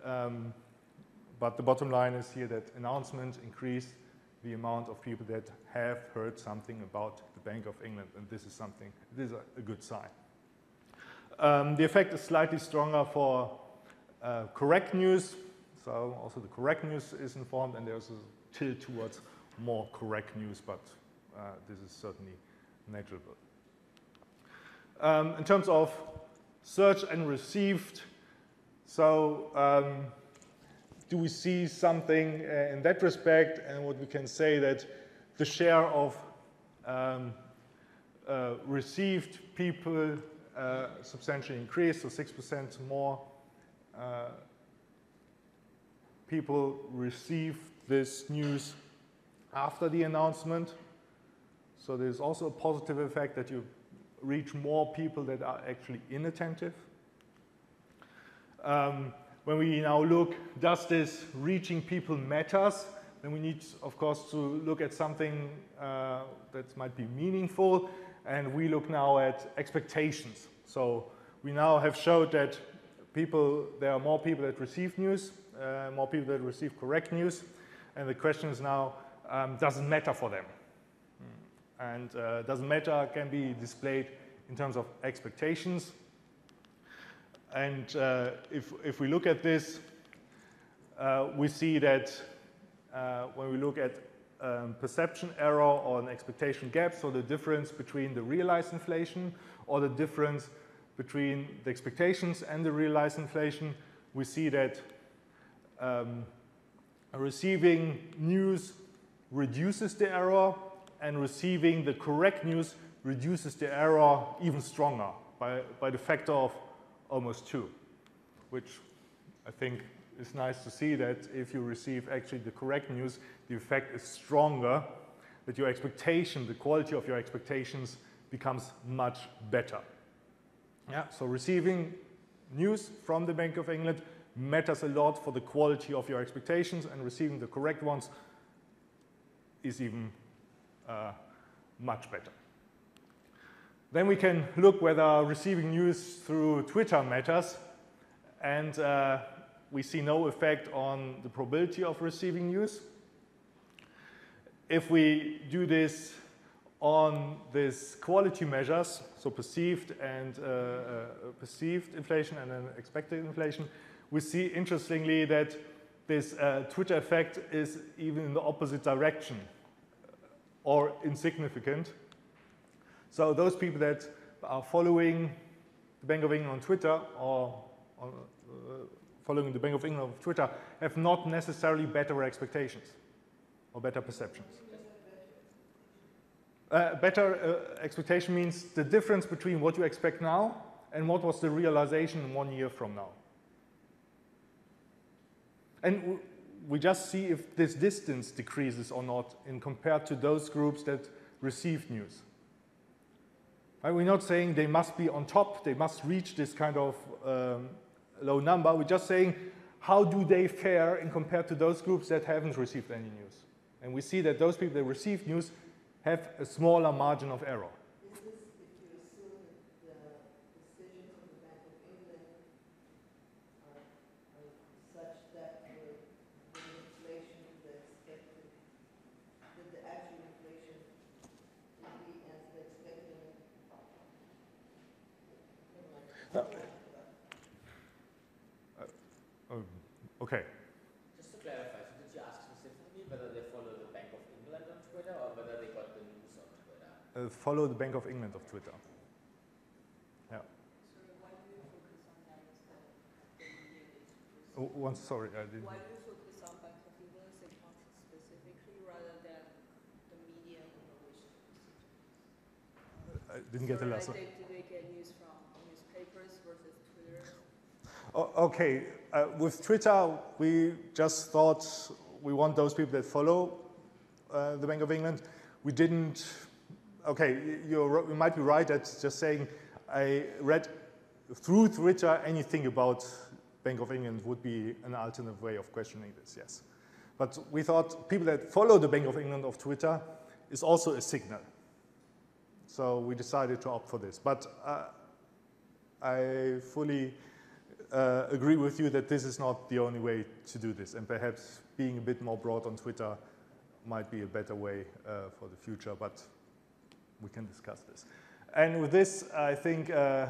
Um, but the bottom line is here that announcement increased the amount of people that have heard something about the Bank of England, and this is something, this is a good sign. Um, the effect is slightly stronger for uh, correct news, so also the correct news is informed, and there's a tilt towards more correct news, but uh, this is certainly negligible. Um, in terms of search and received, so um, do we see something uh, in that respect? And what we can say that the share of um, uh, received people uh, substantially increased, so six percent more uh, people received this news after the announcement. So there's also a positive effect that you reach more people that are actually inattentive. Um, When we now look, does this reaching people matters? Then we need, of course, to look at something uh, that might be meaningful. And we look now at expectations. So we now have showed that people, there are more people that receive news, uh, more people that receive correct news. And the question is now, um, does it matter for them? And uh, doesn't matter can be displayed in terms of expectations. And uh, if, if we look at this, uh, we see that uh, when we look at um, perception error or an expectation gap, so the difference between the realized inflation or the difference between the expectations and the realized inflation, we see that um, receiving news reduces the error, and receiving the correct news reduces the error even stronger by, by the factor of almost two, which I think is nice to see that if you receive actually the correct news, the effect is stronger, that your expectation, the quality of your expectations becomes much better. Yeah, so receiving news from the Bank of England matters a lot for the quality of your expectations, and receiving the correct ones is even uh, much better. Then we can look whether receiving news through Twitter matters, and uh, we see no effect on the probability of receiving news. If we do this on these quality measures, so perceived and uh, uh, perceived inflation and then expected inflation, we see interestingly that this uh, Twitter effect is even in the opposite direction, or insignificant. So those people that are following the Bank of England on Twitter or on, uh, following the Bank of England on Twitter have not necessarily better expectations or better perceptions. Uh, better uh, expectation means the difference between what you expect now and what was the realization one year from now. And we just see if this distance decreases or not in compared to those groups that receive news. We're not saying they must be on top, they must reach this kind of um, low number. We're just saying how do they fare in compared to those groups that haven't received any news. And we see that those people that receive news have a smaller margin of error. Is this if you assume that the decisions of the Bank of England are, are such that the inflation is expected, that the actual inflation would be as expected? Uh, um, okay. Just to clarify, so did you ask specifically whether they follow the Bank of England on Twitter or whether they got the news on Twitter? Uh, follow the Bank of England of Twitter. Yeah. So why do you focus on that instead of the oh, once, sorry, I didn't. Why do you focus on Bank of England segments specifically rather than the media and the news? I didn't get so the last one. Do they get news from? Okay, uh, with Twitter, we just thought we want those people that follow uh, the Bank of England. We didn't, okay, you're, you might be right at just saying I read through Twitter anything about Bank of England would be an alternative way of questioning this, yes. But we thought people that follow the Bank of England of Twitter is also a signal. So we decided to opt for this. But uh, I fully uh, agree with you that this is not the only way to do this. And perhaps being a bit more broad on Twitter might be a better way uh, for the future. But we can discuss this. And with this, I think uh,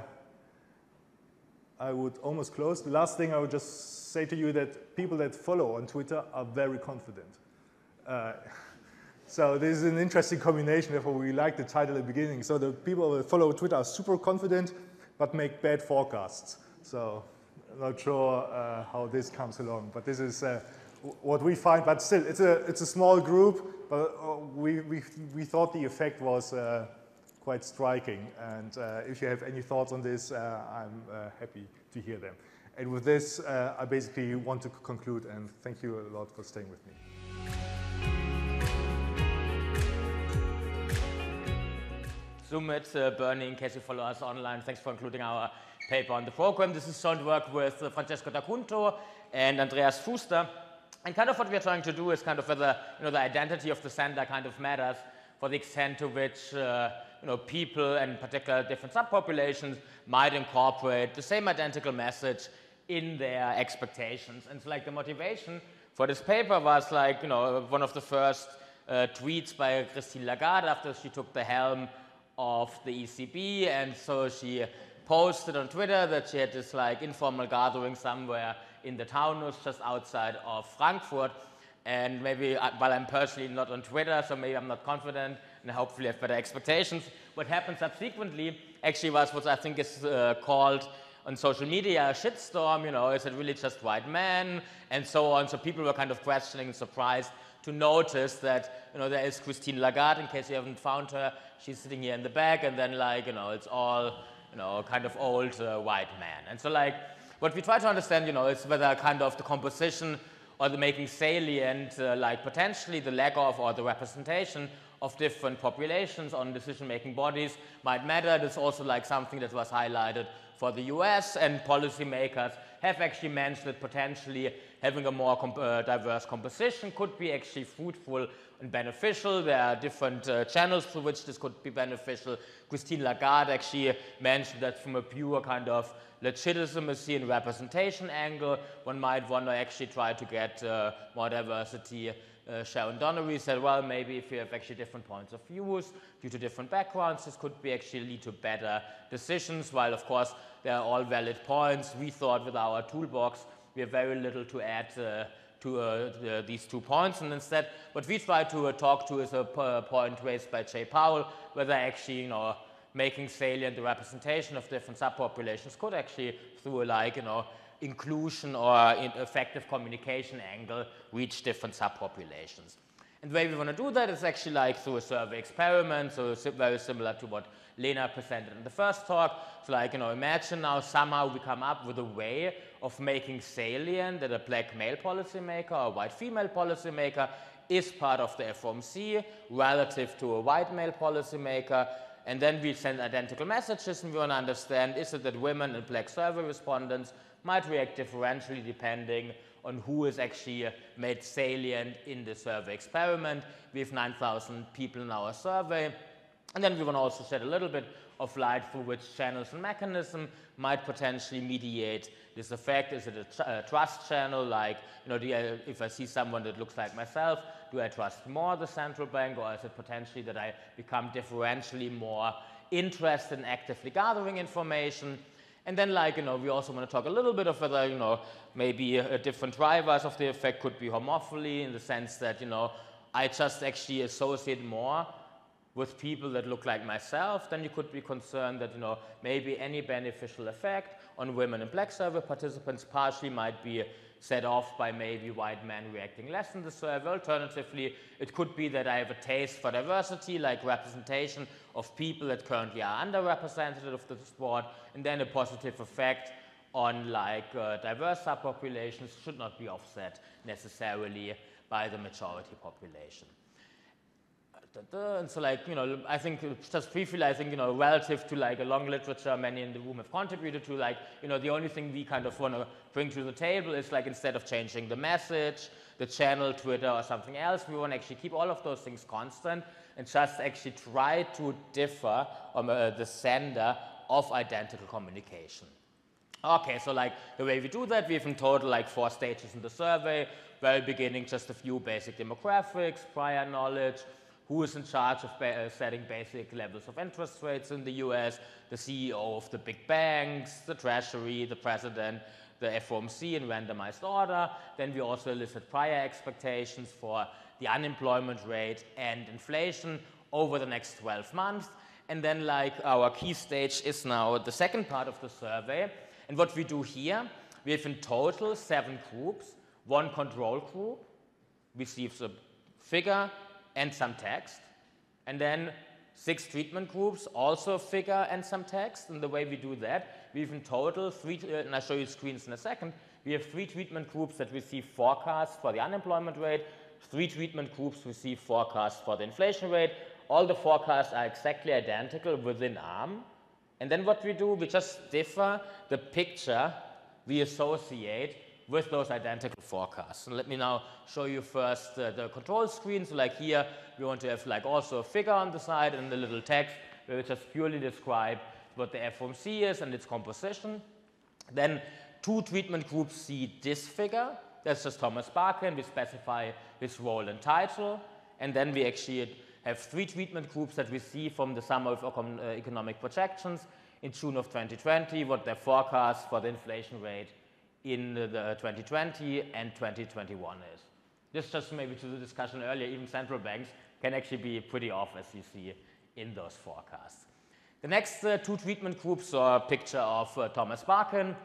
I would almost close. The last thing I would just say to you that people that follow on Twitter are very confident. Uh, So this is an interesting combination, therefore we like the title at the beginning. So the people that follow Twitter are super confident, but make bad forecasts. So I'm not sure uh, how this comes along, but this is uh, what we find. But still, it's a, it's a small group, but we, we, we thought the effect was uh, quite striking. And uh, if you have any thoughts on this, uh, I'm uh, happy to hear them. And with this, uh, I basically want to conclude, and thank you a lot for staying with me. Zoom, it's uh, burning in case you follow us online. Thanks for including our paper on the program. This is joint work with uh, Francesco D'Acunto and Andreas Fuster. And kind of what we're trying to do is kind of whether you know, the identity of the sender kind of matters for the extent to which uh, you know, people and particular different subpopulations might incorporate the same identical message in their expectations. And so like the motivation for this paper was like you know, one of the first uh, tweets by Christine Lagarde after she took the helm of the E C B, and so she posted on Twitter that she had this like informal gathering somewhere in the Taunus just outside of Frankfurt. And maybe uh, while I'm personally not on Twitter, so maybe I'm not confident and hopefully have better expectations. What happened subsequently actually was what I think is uh, called on social media a shitstorm. You know, is it really just white men and so on? So people were kind of questioning and surprised to notice that you know there is Christine Lagarde. In case you haven't found her, she's sitting here in the back, and then like you know it's all you know kind of old uh, white man. And so like what we try to understand you know is whether kind of the composition or the making salient uh, like potentially the lack of or the representation of different populations on decision-making bodies might matter. That's also like something that was highlighted for the U S, and policymakers have actually mentioned that potentially having a more comp uh, diverse composition could be actually fruitful and beneficial. There are different uh, channels through which this could be beneficial. Christine Lagarde actually mentioned that from a pure kind of legitimacy and representation angle, one might want to actually try to get uh, more diversity. Uh, Sharon Donnery said, well, maybe if you have actually different points of views due to different backgrounds, this could be actually lead to better decisions. While, of course, they are all valid points, we thought with our toolbox, we have very little to add uh, to uh, the, these two points. And instead, what we try to uh, talk to is a point raised by Jay Powell, whether actually, you know, making salient the representation of different subpopulations could actually, through like, you know, inclusion or in effective communication angle reach different subpopulations. And the way we want to do that is actually like through a survey experiment, so very similar to what Lena presented in the first talk. So like, you know, imagine now somehow we come up with a way of making salient that a black male policymaker or a white female policymaker is part of the F O M C relative to a white male policymaker. And then we send identical messages, and we want to understand, is it that women and black survey respondents might react differentially depending on who is actually made salient in the survey experiment. We have nine thousand people in our survey. And then we want to also shed a little bit of light through which channels and mechanisms might potentially mediate this effect. Is it a, tr a trust channel? Like, you know, do I, if I see someone that looks like myself, do I trust more the central bank, or is it potentially that I become differentially more interested in actively gathering information? And then, like, you know, we also want to talk a little bit of whether, you know, maybe a, a different drivers of the effect could be homophily, in the sense that, you know, I just actually associate more with people that look like myself. Then you could be concerned that, you know, maybe any beneficial effect on women and black survey participants partially might be set off by maybe white men reacting less in the survey. Alternatively, it could be that I have a taste for diversity, like representation of people that currently are underrepresented of the sport, and then a positive effect on like uh, diverse subpopulations should not be offset necessarily by the majority population. da, da. And so, like, you know, I think just briefly, I think, you know, relative to like a long literature many in the room have contributed to, like, you know, the only thing we kind of want to bring to the table is, like, instead of changing the message, the channel, Twitter, or something else, we want to actually keep all of those things constant and just actually try to differ on uh, the sender of identical communication. Okay, so like the way we do that, we have in total like four stages in the survey. Very beginning, just a few basic demographics, prior knowledge, who is in charge of ba setting basic levels of interest rates in the U S, the C E O of the big banks, the Treasury, the President, the F O M C in randomized order. Then we also elicit prior expectations for the unemployment rate and inflation over the next twelve months. And then, like, our key stage is now the second part of the survey. And what we do here, we have in total seven groups, one control group receives a figure and some text, and then six treatment groups, also a figure and some text. And the way we do that, we have in total three, uh, and I'll show you screens in a second, we have three treatment groups that receive forecasts for the unemployment rate, three treatment groups receive forecasts for the inflation rate. All the forecasts are exactly identical within ARM. And then what we do, we just differ the picture we associate with those identical forecasts. And let me now show you first uh, the control screen. So like here, we want to have like also a figure on the side and a little text where we just purely describe what the F O M C is and its composition. Then two treatment groups see this figure. That's just Thomas Barkin. We specify his role and title. And then we actually have three treatment groups that we see from the summer of uh, economic projections in June of twenty twenty, what their forecast for the inflation rate in uh, the twenty twenty and twenty twenty-one is. This just maybe to the discussion earlier, even central banks can actually be pretty off, as you see in those forecasts. The next uh, two treatment groups are a picture of uh, Thomas Barkin,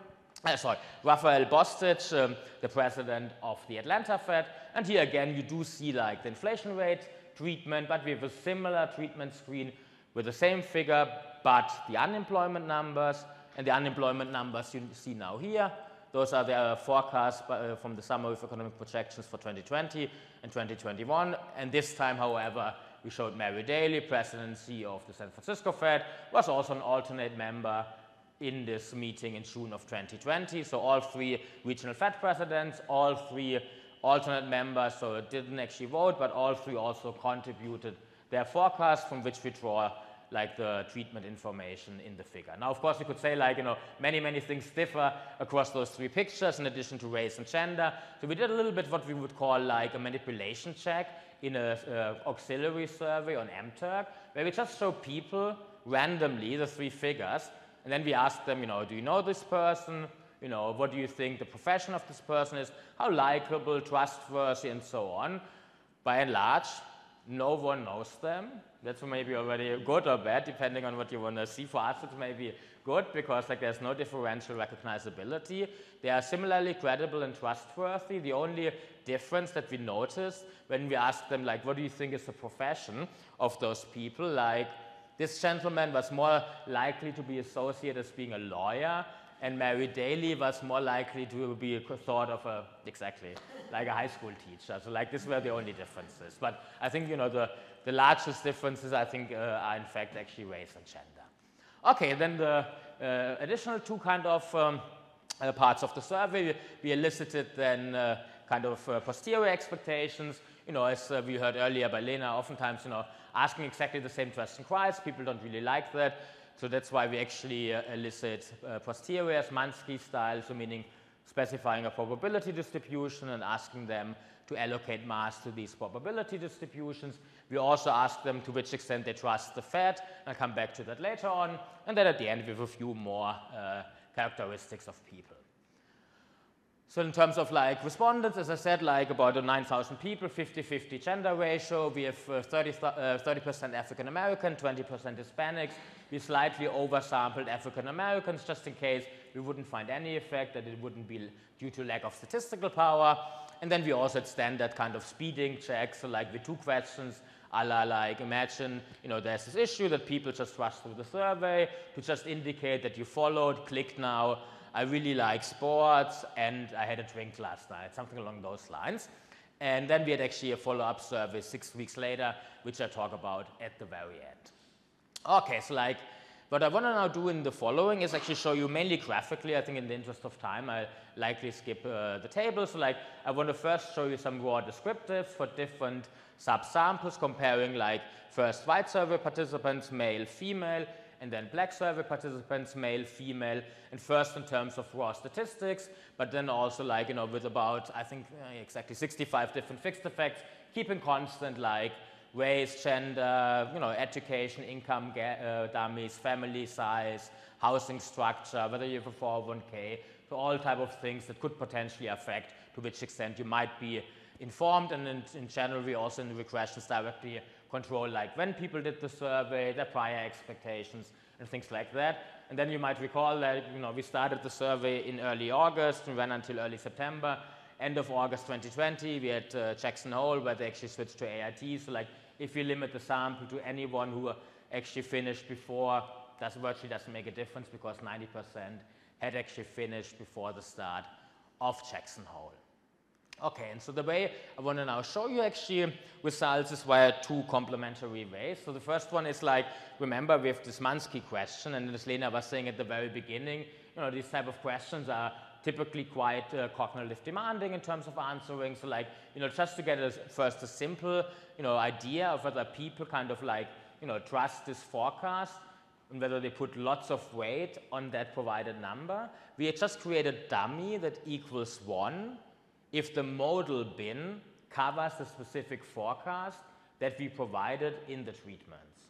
Uh, sorry, Rafael Bostic, um, the president of the Atlanta Fed. And here again, you do see like the inflation rate treatment, but we have a similar treatment screen with the same figure, but the unemployment numbers, and the unemployment numbers you see now here. Those are the uh, forecasts uh, from the summer of economic projections for twenty twenty and twenty twenty-one. And this time, however, we showed Mary Daly, president and C E O of the San Francisco Fed, was also an alternate member in this meeting in June of twenty twenty. So all three regional Fed presidents, all three alternate members, so it didn't actually vote, but all three also contributed their forecast from which we draw like the treatment information in the figure. Now, of course, you could say like, you know, many, many things differ across those three pictures in addition to race and gender. So we did a little bit what we would call like a manipulation check in an uh, auxiliary survey on M TURC, where we just show people randomly the three figures. And then we ask them, you know, do you know this person? You know, what do you think the profession of this person is? How likable, trustworthy, and so on. By and large, no one knows them. That's maybe already good or bad, depending on what you want to see. For us, it's maybe good because, like, there's no differential recognizability. They are similarly credible and trustworthy. The only difference that we noticed when we asked them, like, what do you think is the profession of those people? Like, this gentleman was more likely to be associated as being a lawyer, and Mary Daly was more likely to be thought of a, exactly, like a high school teacher. So like these were the only differences. But I think, you know, the, the largest differences I think uh, are in fact actually race and gender. Okay, then the uh, additional two kind of um, uh, parts of the survey, we elicited then uh, kind of uh, posterior expectations. You know, as uh, we heard earlier by Lena, oftentimes, you know, asking exactly the same question twice, people don't really like that. So that's why we actually uh, elicit uh, posteriors, Minsky style, so meaning specifying a probability distribution and asking them to allocate mass to these probability distributions. We also ask them to which extent they trust the Fed. I'll come back to that later on. And then at the end, we have a few more uh, characteristics of people. So in terms of like respondents, as I said, like about nine thousand people, fifty fifty gender ratio. We have thirty percent African American, twenty percent Hispanics. We slightly oversampled African Americans just in case we wouldn't find any effect, that it wouldn't be due to lack of statistical power. And then we also had standard kind of speeding checks, so like with two questions, a la like imagine, you know, there's this issue that people just rushed through the survey to just indicate that you followed, click now, I really like sports, and I had a drink last night, something along those lines. And then we had actually a follow-up survey six weeks later, which I talk about at the very end. Okay, so like what I want to now do in the following is actually show you mainly graphically. I think in the interest of time, I'll likely skip uh, the table. So like I want to first show you some raw descriptives for different subsamples, comparing like first white survey participants, male, female, and then black survey participants, male, female, and first in terms of raw statistics, but then also like, you know, with about, I think, exactly sixty-five different fixed effects, keeping constant like race, gender, you know, education, income uh, dummies, family size, housing structure, whether you have a four oh one K, so all type of things that could potentially affect to which extent you might be informed. And in, in general, we also in the regressions directly control like when people did the survey, their prior expectations, and things like that. And then you might recall that, you know, we started the survey in early August and ran until early September. End of August twenty twenty, we had uh, Jackson Hole where they actually switched to A I T. So like if you limit the sample to anyone who actually finished before, that virtually doesn't make a difference because ninety percent had actually finished before the start of Jackson Hole. Okay, and so the way I want to now show you actually results is via two complementary ways. So the first one is like, remember we have this Minsky question, and as Lena was saying at the very beginning, you know, these type of questions are typically quite uh, cognitive demanding in terms of answering. So like, you know, just to get a, first a simple, you know, idea of whether people kind of like, you know, trust this forecast and whether they put lots of weight on that provided number, we had just created a dummy that equals one if the modal bin covers the specific forecast that we provided in the treatments.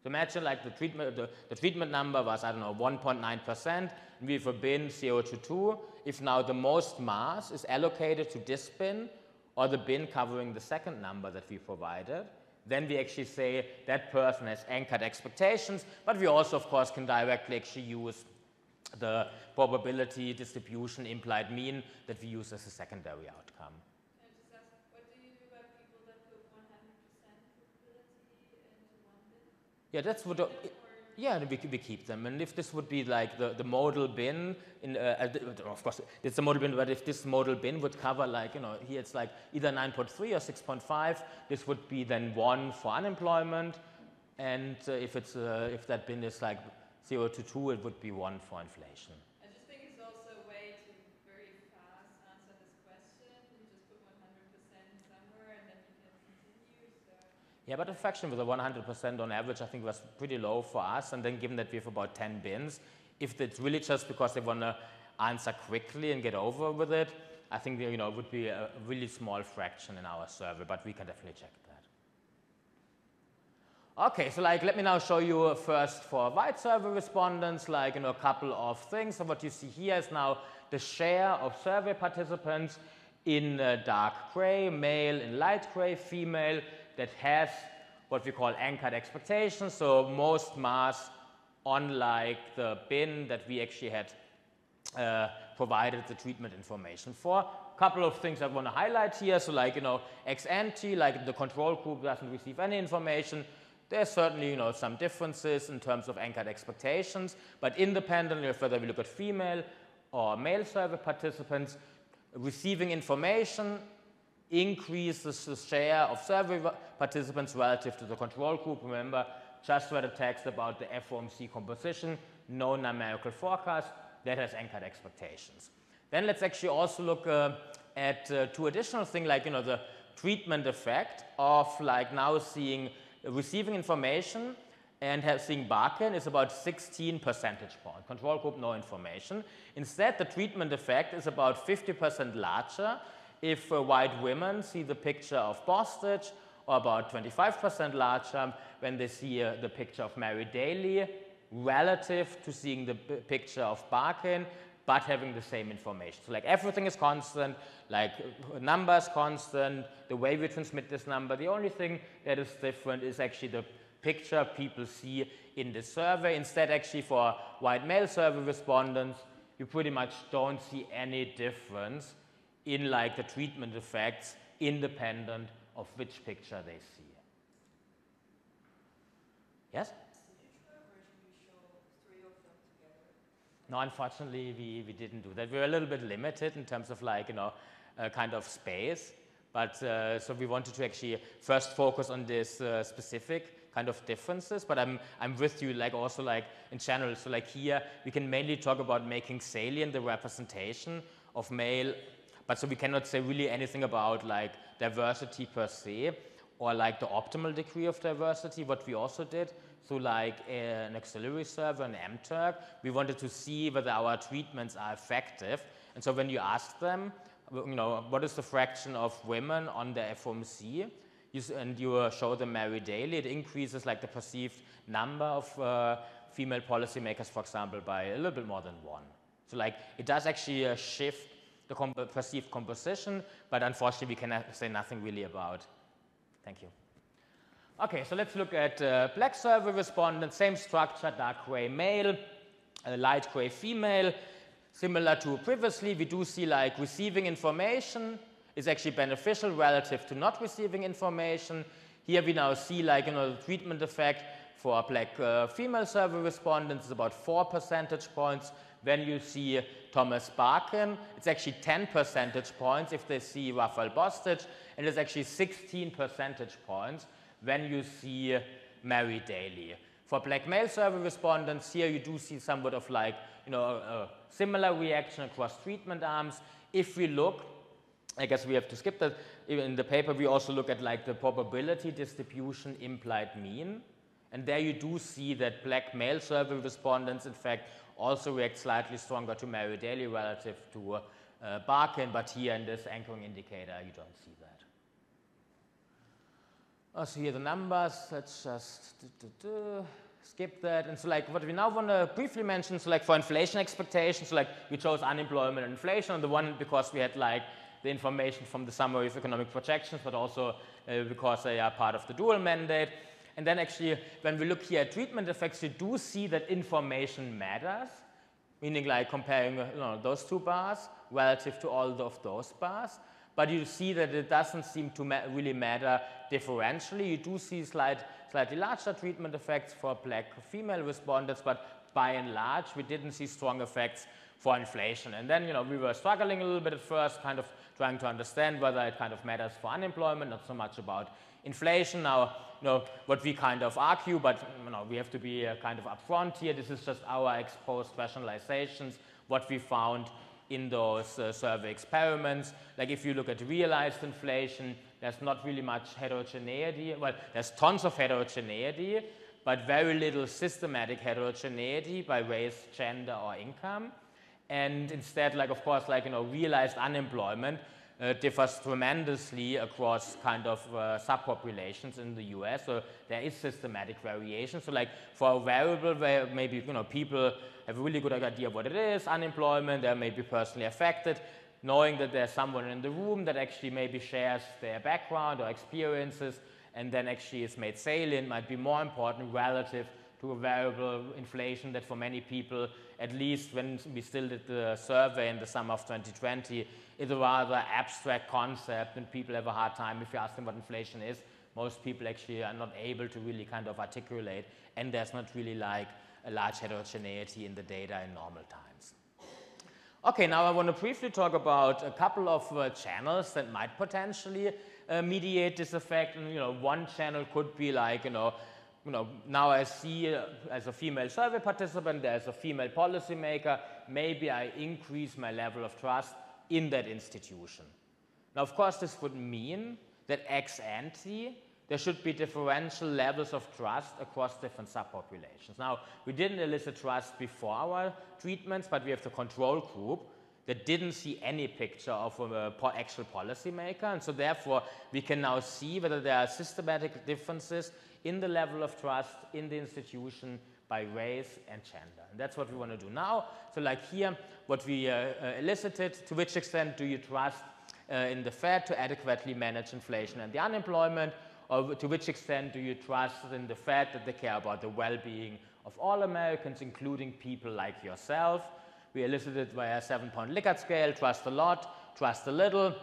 So imagine like the treatment, the, the treatment number was, I don't know, one point nine percent, and we have a bin zero to two. If now the most mass is allocated to this bin or the bin covering the second number that we provided, then we actually say that person has anchored expectations, but we also, of course, can directly actually use the probability distribution implied mean that we use as a secondary outcome. Can I just ask, what do you do about people that put one hundred percent probability into one bin? Yeah, that's what. Uh, it, yeah, we, we keep them. And if this would be like the, the modal bin, in, uh, of course, it's a modal bin, but if this modal bin would cover like, you know, here it's like either nine point three or six point five, this would be then one for unemployment. And uh, if, it's, uh, if that bin is like zero to two, it would be one for inflation. I just think it's also a way to very fast answer this question. You just put one hundred percent somewhere and then you can continue. So. Yeah, but the fraction with a one hundred percent on average, I think, was pretty low for us. And then given that we have about ten bins, if it's really just because they want to answer quickly and get over with it, I think, you know, it would be a really small fraction in our survey, but we can definitely check that. Okay, so like let me now show you first for white survey respondents, like, you know, a couple of things. So what you see here is now the share of survey participants in uh, dark gray, male in light gray, female, that has what we call anchored expectations. So most mass on like the bin that we actually had uh, provided the treatment information for. Couple of things I want to highlight here. So like, you know, ex ante, like the control group doesn't receive any information. There's certainly, you know, some differences in terms of anchored expectations, but independently of whether we look at female or male survey participants, receiving information increases the share of survey participants relative to the control group. Remember, just read a text about the F O M C composition, no numerical forecast, that has anchored expectations. Then let's actually also look uh, at uh, two additional things, like, you know, the treatment effect of like now seeing receiving information and have seeing Barkin is about sixteen percentage points. Control group, no information. Instead, the treatment effect is about fifty percent larger if uh, white women see the picture of Bostic, or about twenty-five percent larger when they see uh, the picture of Mary Daly relative to seeing the picture of Barkin, but having the same information. So like everything is constant, like numbers constant, the way we transmit this number. The only thing that is different is actually the picture people see in the survey. Instead, actually for white male survey respondents, you pretty much don't see any difference in like the treatment effects independent of which picture they see. Yes? No, unfortunately, we, we didn't do that. We were a little bit limited in terms of like, you know, uh, kind of space. But uh, so we wanted to actually first focus on this uh, specific kind of differences. But I'm I'm with you, like also like in general. So like here we can mainly talk about making salient the representation of male. But so we cannot say really anything about like diversity per se or like the optimal degree of diversity. What we also did through like a, an auxiliary survey, an M TURC, we wanted to see whether our treatments are effective. And so when you ask them, you know, what is the fraction of women on the F O M C? You, and you show them Mary Daly, it increases like the perceived number of uh, female policymakers, for example, by a little bit more than one. So like it does actually uh, shift the comp perceived composition, but unfortunately we can say nothing really about. Thank you. Okay, so let's look at uh, black survey respondents, same structure, dark gray male, uh, light gray female. Similar to previously, we do see like receiving information is actually beneficial relative to not receiving information. Here we now see like, you know, the treatment effect for black uh, female survey respondents is about four percentage points. When you see Thomas Barkin, it's actually ten percentage points if they see Rafael Bostic, and it's actually sixteen percentage points when you see Mary Daly. For black male survey respondents, here you do see somewhat of like, you know, a, a similar reaction across treatment arms. If we look, I guess we have to skip that. In the paper, we also look at like the probability distribution implied mean. And there you do see that black male survey respondents, in fact, also react slightly stronger to Mary Daly relative to uh, Barkin, but here in this anchoring indicator, you don't see that. Oh, so here the numbers, let's just do, do, do, skip that. And so like what we now want to briefly mention, so like for inflation expectations, so like we chose unemployment and inflation on the one because we had like the information from the summary of economic projections, but also uh, because they are part of the dual mandate. And then actually when we look here at treatment effects, you do see that information matters, meaning like comparing, you know, those two bars relative to all of those bars. But you see that it doesn't seem to ma really matter differentially. You do see slight, slightly larger treatment effects for black female respondents, but by and large, we didn't see strong effects for inflation. And then, you know, we were struggling a little bit at first, kind of trying to understand whether it kind of matters for unemployment, not so much about inflation. Now, you know, what we kind of argue, but, you know, we have to be uh, kind of upfront here. This is just our exposed rationalizations, what we found in those uh, survey experiments. Like if you look at realized inflation, there's not really much heterogeneity. Well, there's tons of heterogeneity, but very little systematic heterogeneity by race, gender, or income. And instead, like of course, like, you know, realized unemployment uh, differs tremendously across kind of uh, subpopulations in the U S. So there is systematic variation. So like for a variable where maybe, you know, people have a really good idea what it is, unemployment, they may be personally affected, knowing that there's someone in the room that actually maybe shares their background or experiences and then actually is made salient might be more important relative to a variable inflation that for many people, at least when we still did the survey in the summer of twenty twenty, is a rather abstract concept and people have a hard time if you ask them what inflation is. Most people actually are not able to really kind of articulate, and there's not really like a large heterogeneity in the data in normal times. Okay, now I want to briefly talk about a couple of uh, channels that might potentially uh, mediate this effect. And, you know, one channel could be like, you know, you know, now I see uh, as a female survey participant, there's a female policymaker, maybe I increase my level of trust in that institution. Now, of course, this would mean that ex ante, there should be differential levels of trust across different subpopulations. Now, we didn't elicit trust before our treatments, but we have the control group that didn't see any picture of an po actual policymaker. And so therefore, we can now see whether there are systematic differences in the level of trust in the institution by race and gender. And that's what we want to do now. So like here, what we uh, uh, elicited, to which extent do you trust uh, in the Fed to adequately manage inflation and the unemployment? Or to which extent do you trust in the Fed that they care about the well-being of all Americans, including people like yourself? We elicited via a seven-point Likert scale, trust a lot, trust a little.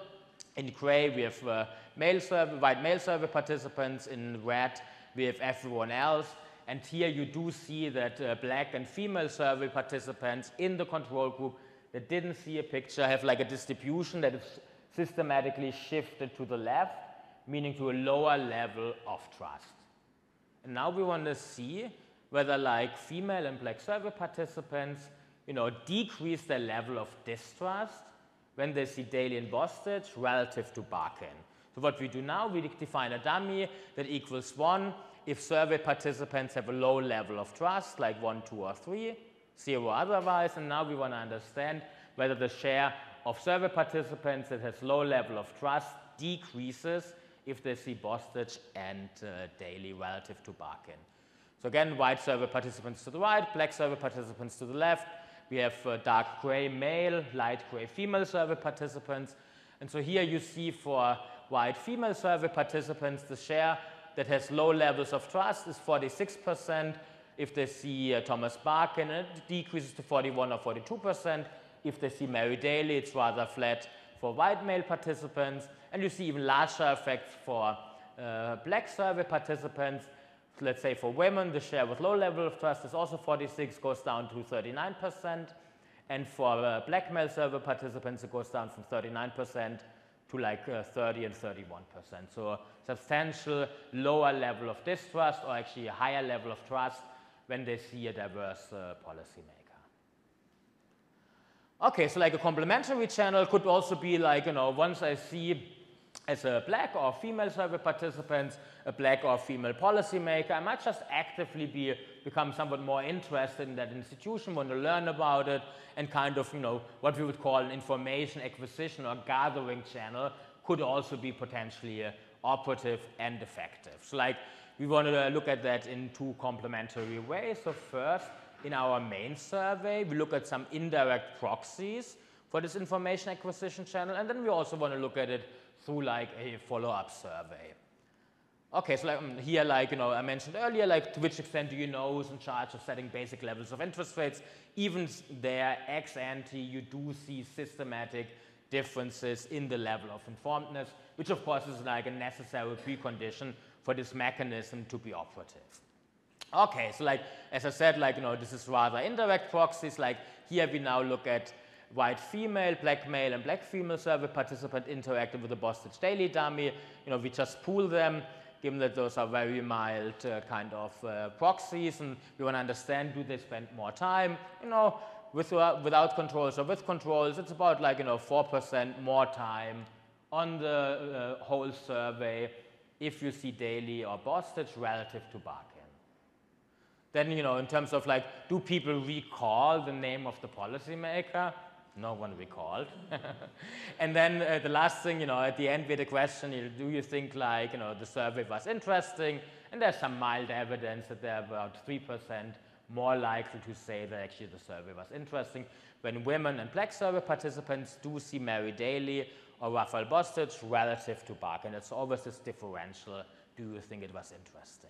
In gray, we have uh, male survey, white male survey participants. In red, we have everyone else. And here you do see that uh, black and female survey participants in the control group that didn't see a picture have like a distribution that is systematically shifted to the left, meaning to a lower level of trust. And now we want to see whether, like, female and black survey participants, you know, decrease their level of distrust when they see Daly and Bostic relative to Barkin. So what we do now, we define a dummy that equals one if survey participants have a low level of trust, like one, two, or three, zero otherwise. And now we want to understand whether the share of survey participants that has low level of trust decreases if they see Bostic and uh, Daly relative to Barkin. So again, white survey participants to the right, black survey participants to the left. We have uh, dark gray male, light gray female survey participants. And so here you see for white female survey participants, the share that has low levels of trust is forty-six percent if they see uh, Thomas Barkin, and it decreases to forty-one or forty-two percent. If they see Mary Daly, it's rather flat for white male participants. And you see even larger effects for uh, black survey participants. So let's say for women, the share with low level of trust is also forty-six, goes down to thirty-nine percent. And for uh, black male survey participants, it goes down from thirty-nine percent to like uh, thirty and thirty-one percent. So a substantial lower level of distrust, or actually a higher level of trust when they see a diverse uh, policymaker. Okay, so like a complementary channel could also be like, you know, once I see as a black or female survey participant, a black or female policymaker, I might just actively be, become somewhat more interested in that institution, want to learn about it, and kind of, you know, what we would call an information acquisition or gathering channel could also be potentially uh, operative and effective. So like, we want to uh, look at that in two complementary ways. So first, in our main survey, we look at some indirect proxies for this information acquisition channel, and then we also want to look at it through like a follow-up survey. Okay, so like, um, here, like, you know, I mentioned earlier, like, to which extent do you know who's in charge of setting basic levels of interest rates? Even there, ex ante, you do see systematic differences in the level of informedness, which of course is like a necessary precondition for this mechanism to be operative. Okay, so like, as I said, like, you know, this is rather indirect proxies. Like here we now look at white female, black male, and black female survey participant interacting with the Bostic-Daly dummy. You know, we just pool them, given that those are very mild uh, kind of uh, proxies, and we want to understand, do they spend more time, you know, with, uh, without controls or with controls. It's about like, you know, four percent more time on the uh, whole survey if you see Daly or Bostic relative to Barkin. Then, you know, in terms of like, do people recall the name of the policymaker? No one recalled. And then uh, the last thing, you know, at the end we had a question, you know, do you think like, you know, the survey was interesting? And there's some mild evidence that they're about three percent more likely to say that actually the survey was interesting. When women and black survey participants do see Mary Daly or Rafael Bostic relative to Barkin, it's always this differential, do you think it was interesting?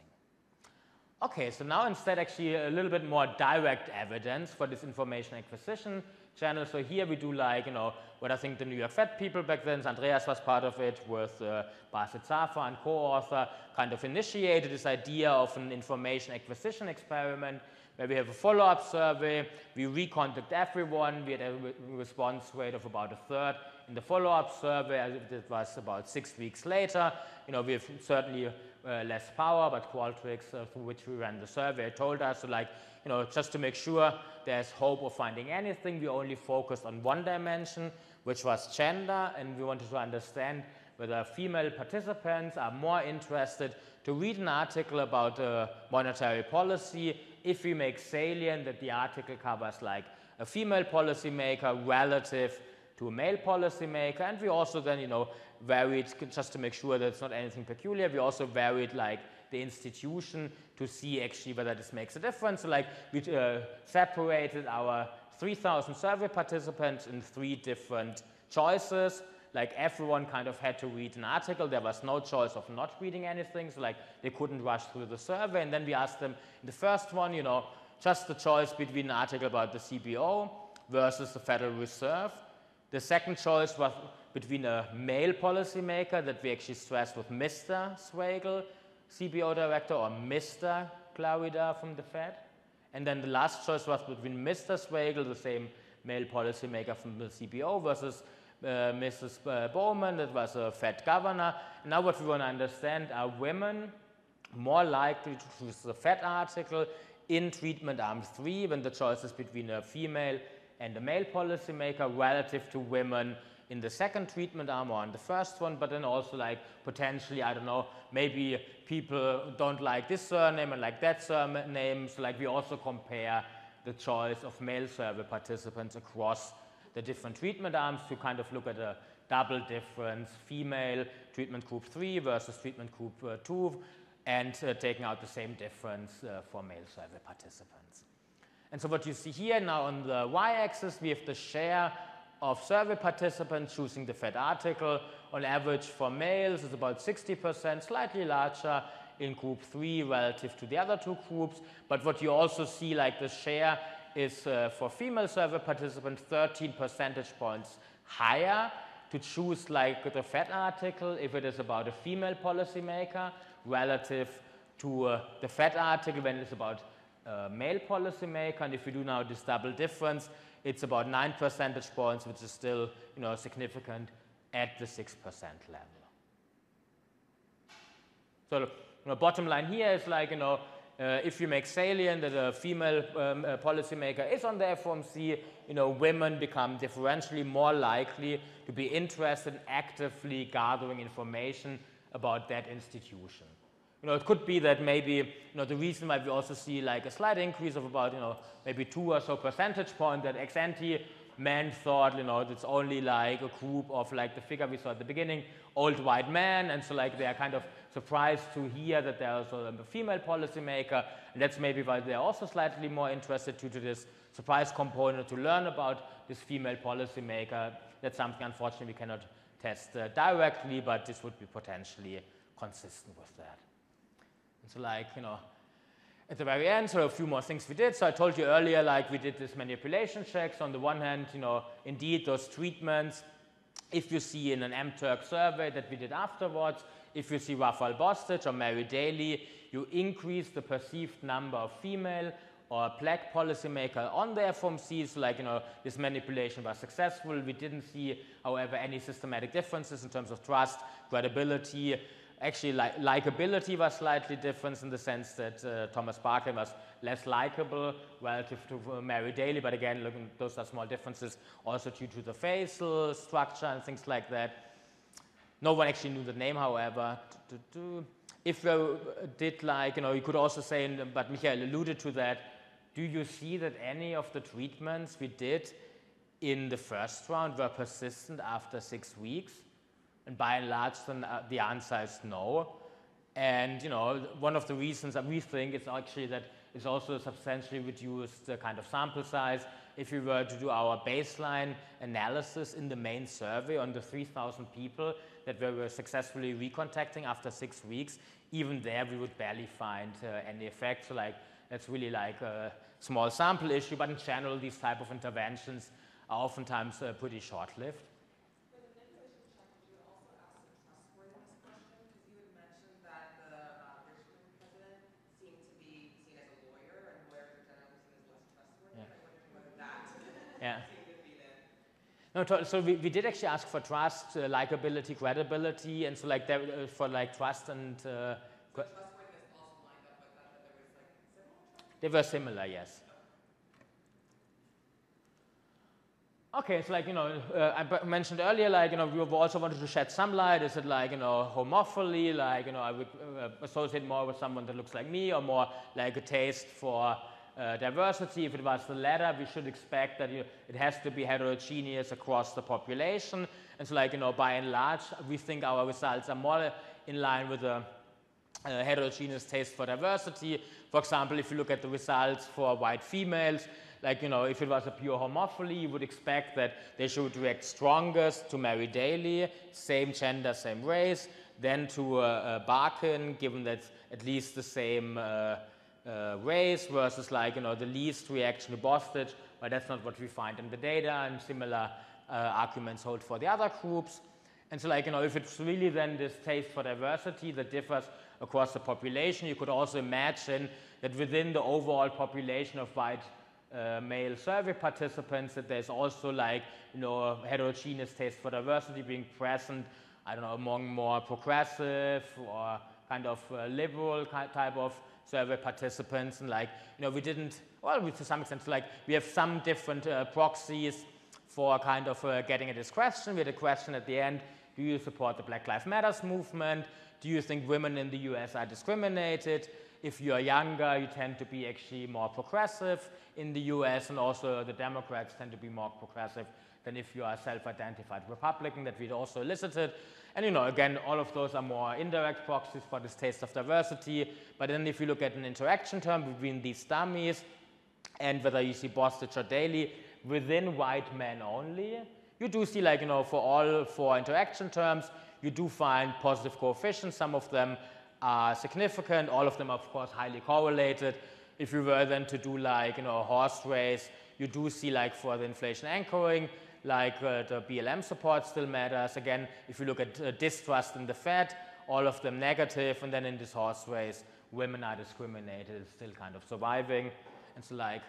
Okay, so now instead actually a little bit more direct evidence for this information acquisition channel. So here we do like, you know, what I think the New York Fed people back then, Andreas was part of it with uh, Basit Zafar and co-author, kind of initiated this idea of an information acquisition experiment where we have a follow-up survey, we recontact everyone, we had a re response rate of about a third. In the follow-up survey, it was about six weeks later. You know, we have certainly uh, less power, but Qualtrics, uh, through which we ran the survey, told us, so like, you know, just to make sure there's hope of finding anything, we only focused on one dimension, which was gender, and we wanted to understand whether female participants are more interested to read an article about uh, monetary policy if we make salient that the article covers like a female policymaker relative to a male policymaker. And we also then, you know, varied, just to make sure that it's not anything peculiar, we also varied like the institution to see actually whether this makes a difference. So like we uh, separated our three thousand survey participants in three different choices. Like everyone kind of had to read an article. There was no choice of not reading anything. So like they couldn't rush through the survey. And then we asked them in the first one, you know, just the choice between an article about the C B O versus the Federal Reserve. The second choice was between a male policymaker that we actually stressed with Mister Swagel, C B O director, or Mister Clarida from the Fed. And then the last choice was between Mister Swagel, the same male policymaker from the C B O, versus uh, Missus Bowman, that was a Fed governor. Now what we want to understand, are women more likely to choose the Fed article in treatment arm three when the choice is between a female and a male policymaker relative to women in the second treatment arm or in the first one, but then also like potentially, I don't know, maybe people don't like this surname and like that surname, so like we also compare the choice of male survey participants across the different treatment arms to kind of look at a double difference, female treatment group three versus treatment group uh, two, and uh, taking out the same difference uh, for male survey participants. And so what you see here now on the y-axis, we have the share of survey participants choosing the Fed article. On average for males is about sixty percent, slightly larger in group three relative to the other two groups. But what you also see, like the share is uh, for female survey participants thirteen percentage points higher to choose like the Fed article if it is about a female policymaker relative to uh, the Fed article when it's about a male policymaker. And if you do now this double difference, it's about nine percentage points, which is still, you know, significant at the six percent level. So, you know, bottom line here is like, you know, uh, if you make salient that a female um, uh, policymaker is on the F O M C, you know, women become differentially more likely to be interested in actively gathering information about that institution. You know, it could be that maybe, you know, the reason why we also see like a slight increase of about, you know, maybe two or so percentage point, that ex ante men thought, you know, it's only like a group of like the figure we saw at the beginning, old white men, and so like they are kind of surprised to hear that there is a female policymaker, and that's maybe why they're also slightly more interested due to this surprise component to learn about this female policymaker. That's something unfortunately we cannot test uh, directly, but this would be potentially consistent with that. So like, you know, at the very end, so a few more things we did. So I told you earlier, like we did this manipulation checks. On the one hand, you know, indeed those treatments, if you see in an M T U R C survey that we did afterwards, if you see Rafael Bostic or Mary Daly, you increase the perceived number of female or black policymaker on the F O M C. So like, you know, this manipulation was successful. We didn't see, however, any systematic differences in terms of trust, credibility. Actually, li likability was slightly different in the sense that uh, Thomas Barkin was less likable relative to uh, Mary Daly. But again, looking, those are small differences also due to the facial structure and things like that. No one actually knew the name, however. If you did like, you know, you could also say, but Michael alluded to that, do you see that any of the treatments we did in the first round were persistent after six weeks? And by and large, then, uh, the answer is no. And, you know, one of the reasons that we think is actually that it's also substantially reduced uh, kind of sample size. If we were to do our baseline analysis in the main survey on the three thousand people that we were successfully recontacting after six weeks, even there we would barely find uh, any effect. So, like, that's really like a small sample issue. But in general, these type of interventions are oftentimes uh, pretty short-lived. Yeah. No, so we, we did actually ask for trust, uh, likability, credibility, and so like there, uh, for like trust and. Uh, so cre trustworthiness also lined up with that, that there was like similar. They were similar, yes. Okay, so like, you know, uh, I mentioned earlier, like, you know, we also wanted to shed some light. Is it like, you know, homophily, like, you know, I would uh, associate more with someone that looks like me, or more like a taste for. Uh, diversity. If it was the latter, we should expect that, you know, it has to be heterogeneous across the population. And so, like, you know, by and large, we think our results are more in line with a, a heterogeneous taste for diversity. For example, if you look at the results for white females, like, you know, if it was a pure homophily, you would expect that they should react strongest to Mary Daly, same gender, same race, then to uh, uh, Barkin, given that at least the same. Uh, Uh, race versus, like, you know, the least reaction to Bostic, but that's not what we find in the data, and similar uh, arguments hold for the other groups. And so, like, you know, if it's really then this taste for diversity that differs across the population, you could also imagine that within the overall population of white uh, male survey participants, that there's also like, you know, a heterogeneous taste for diversity being present, I don't know, among more progressive or kind of uh, liberal type of survey participants. And like, you know, we didn't, well, we, to some extent, like we have some different uh, proxies for kind of uh, getting at this question. We had a question at the end, do you support the Black Lives Matters movement? Do you think women in the U S are discriminated? If you're younger, you tend to be actually more progressive in the U S, and also the Democrats tend to be more progressive than if you are a self-identified Republican, that we'd also elicited. And, you know, again, all of those are more indirect proxies for this taste of diversity. But then if you look at an interaction term between these dummies and whether you see Bostic or Daly within white men only, you do see, like, you know, for all four interaction terms, you do find positive coefficients. Some of them are significant. All of them are, of course, highly correlated. If you were then to do, like, you know, a horse race, you do see, like, for the inflation anchoring, like uh, the B L M support still matters. Again, if you look at uh, distrust in the Fed, all of them negative. And then in this horse race, women are discriminated, still kind of surviving. And so, like,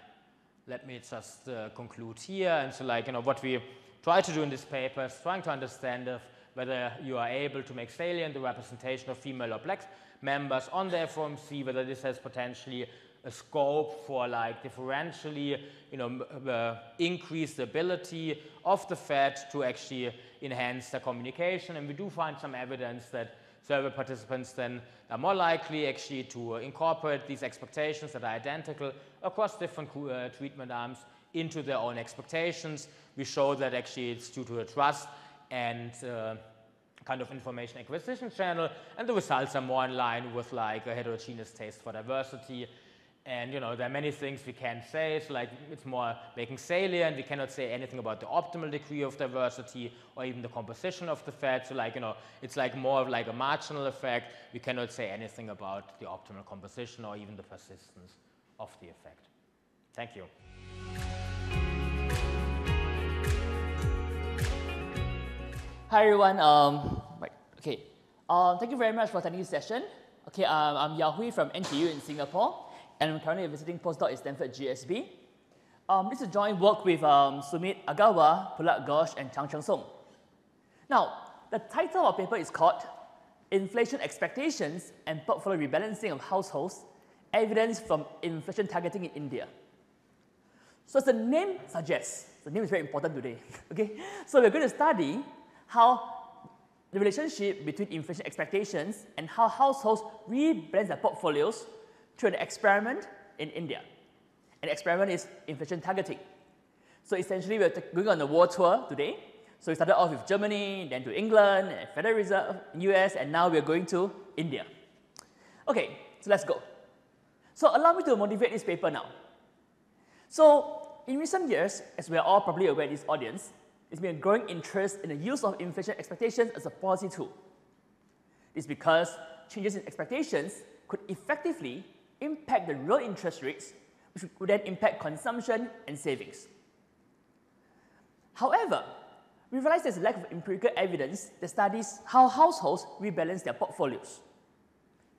let me just uh, conclude here. And so, like, you know, what we try to do in this paper is trying to understand if whether you are able to make salient the representation of female or black members on the F O M C, whether this has potentially a scope for, like, differentially, you know, uh, increase the ability of the Fed to actually enhance their communication. And we do find some evidence that survey participants then are more likely actually to incorporate these expectations that are identical across different uh, treatment arms into their own expectations. We show that actually it's due to a trust and uh, kind of information acquisition channel, and the results are more in line with, like, a heterogeneous taste for diversity. And, you know, there are many things we can say. It's like, it's more making salient. We cannot say anything about the optimal degree of diversity or even the composition of the Fed. So, like, you know, it's like more of like a marginal effect. We cannot say anything about the optimal composition or even the persistence of the effect. Thank you. Hi everyone. Um, right. Okay. Um, thank you very much for attending this session. Okay. Um, I'm Yahui from N T U in Singapore, and I'm currently a visiting postdoc at Stanford G S B. Um, this is a joint work with um, Sumit Agawa, Pulat Ghosh, and Chang Cheng Song. Now, the title of our paper is called "Inflation Expectations and Portfolio Rebalancing of Households: Evidence from Inflation Targeting in India." So, as the name suggests, the name is very important today. Okay. So we're going to study how the relationship between inflation expectations and how households rebalance their portfolios through an experiment in India. An experiment is inflation targeting. So essentially, we're going on a world tour today. So we started off with Germany, then to England, and Federal Reserve, U S, and now we're going to India. Okay, so let's go. So allow me to motivate this paper now. So in recent years, as we're all probably aware in this audience, it's been a growing interest in the use of inflation expectations as a policy tool. This is because changes in expectations could effectively impact the real interest rates, which would then impact consumption and savings. However, we realize there's a lack of empirical evidence that studies how households rebalance their portfolios.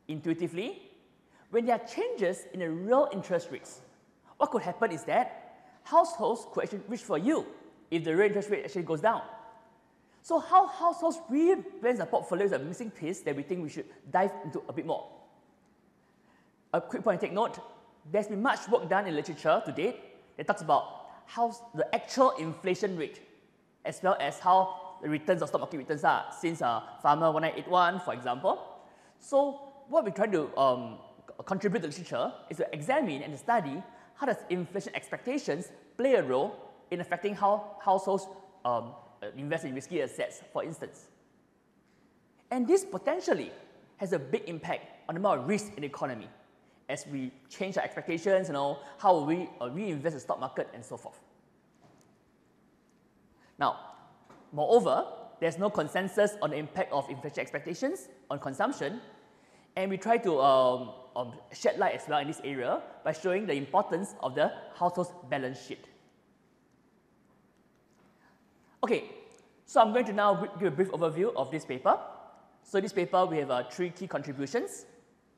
Intuitively, when there are changes in the real interest rates, what could happen is that households could actually reach for you if the real interest rate actually goes down. So how households rebalance their portfolios is a missing piece that we think we should dive into a bit more. A quick point to take note, there's been much work done in literature to date that talks about how the actual inflation rate, as well as how the returns of stock market returns are, since uh, Farmer one nine eight one, for example. So what we're trying to um, contribute to literature is to examine and to study how does inflation expectations play a role in affecting how households um, invest in risky assets, for instance. And this potentially has a big impact on the amount of risk in the economy as we change our expectations, you know, how we uh, reinvest in the stock market and so forth. Now, moreover, there's no consensus on the impact of inflation expectations on consumption, and we try to um, um, shed light as well in this area by showing the importance of the household's balance sheet. Okay, so I'm going to now give a brief overview of this paper. So in this paper, we have uh, three key contributions.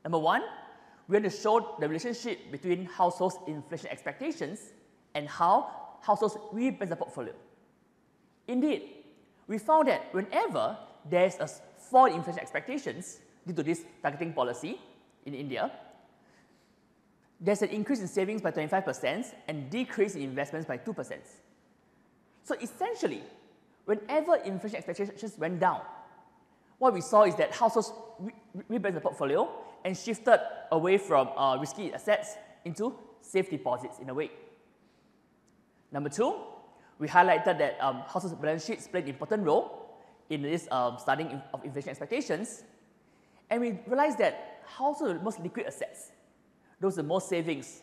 Number one, we're going to show the relationship between households' inflation expectations and how households rebalance the portfolio. Indeed, we found that whenever there is a fall in inflation expectations due to this targeting policy in India, there's an increase in savings by twenty-five percent and decrease in investments by two percent. So essentially, whenever inflation expectations went down, what we saw is that households rebalanced the portfolio and shifted away from uh, risky assets into safe deposits in a way. Number two, we highlighted that um, households' balance sheets played an important role in this um, studying of inflation expectations, and we realized that households with the most liquid assets, those with the most savings,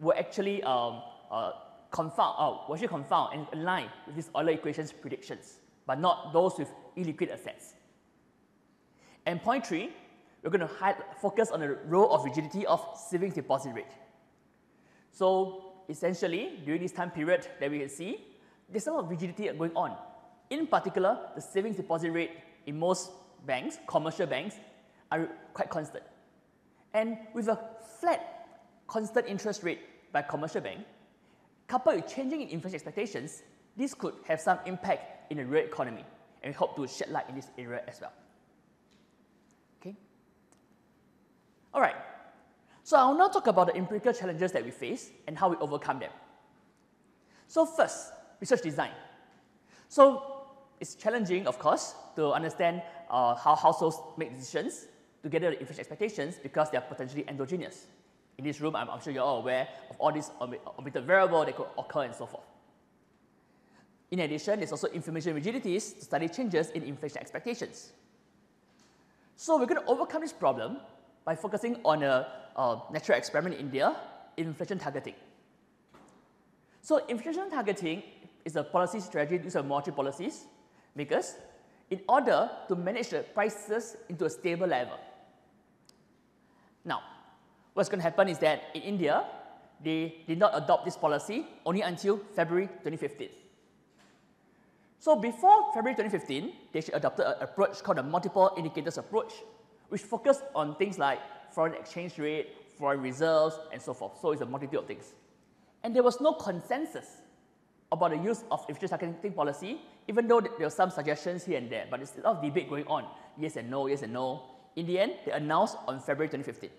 were actually um, uh, confound, uh, were actually confound and aligned with these Euler equations predictions, but not those with illiquid assets. And point three, we're going to hide, focus on the role of rigidity of savings deposit rate. So essentially, during this time period that we can see, there's some rigidity going on. In particular, the savings deposit rate in most banks, commercial banks, are quite constant. And with a flat, constant interest rate by commercial bank, coupled with changing in inflation expectations, this could have some impact in the real economy. And we hope to shed light in this area as well. All right, so I will now talk about the empirical challenges that we face and how we overcome them. So first, research design. So it's challenging, of course, to understand uh, how households make decisions to gather the inflation expectations because they are potentially endogenous. In this room, I'm, I'm sure you're all aware of all these omitted variables that could occur and so forth. In addition, there's also information rigidities to study changes in inflation expectations. So we're going to overcome this problem by focusing on a, a natural experiment in India, inflation targeting. So inflation targeting is a policy strategy used by monetary policy makers in order to manage the prices into a stable level. Now, what's going to happen is that in India, they did not adopt this policy only until February twenty fifteen. So before February twenty fifteen, they actually adopted an approach called the multiple indicators approach, which focus on things like foreign exchange rate, foreign reserves, and so forth. So it's a multitude of things. And there was no consensus about the use of inflation targeting policy, even though there were some suggestions here and there, but there's a lot of debate going on. Yes and no, yes and no. In the end, they announced on February twenty fifteen.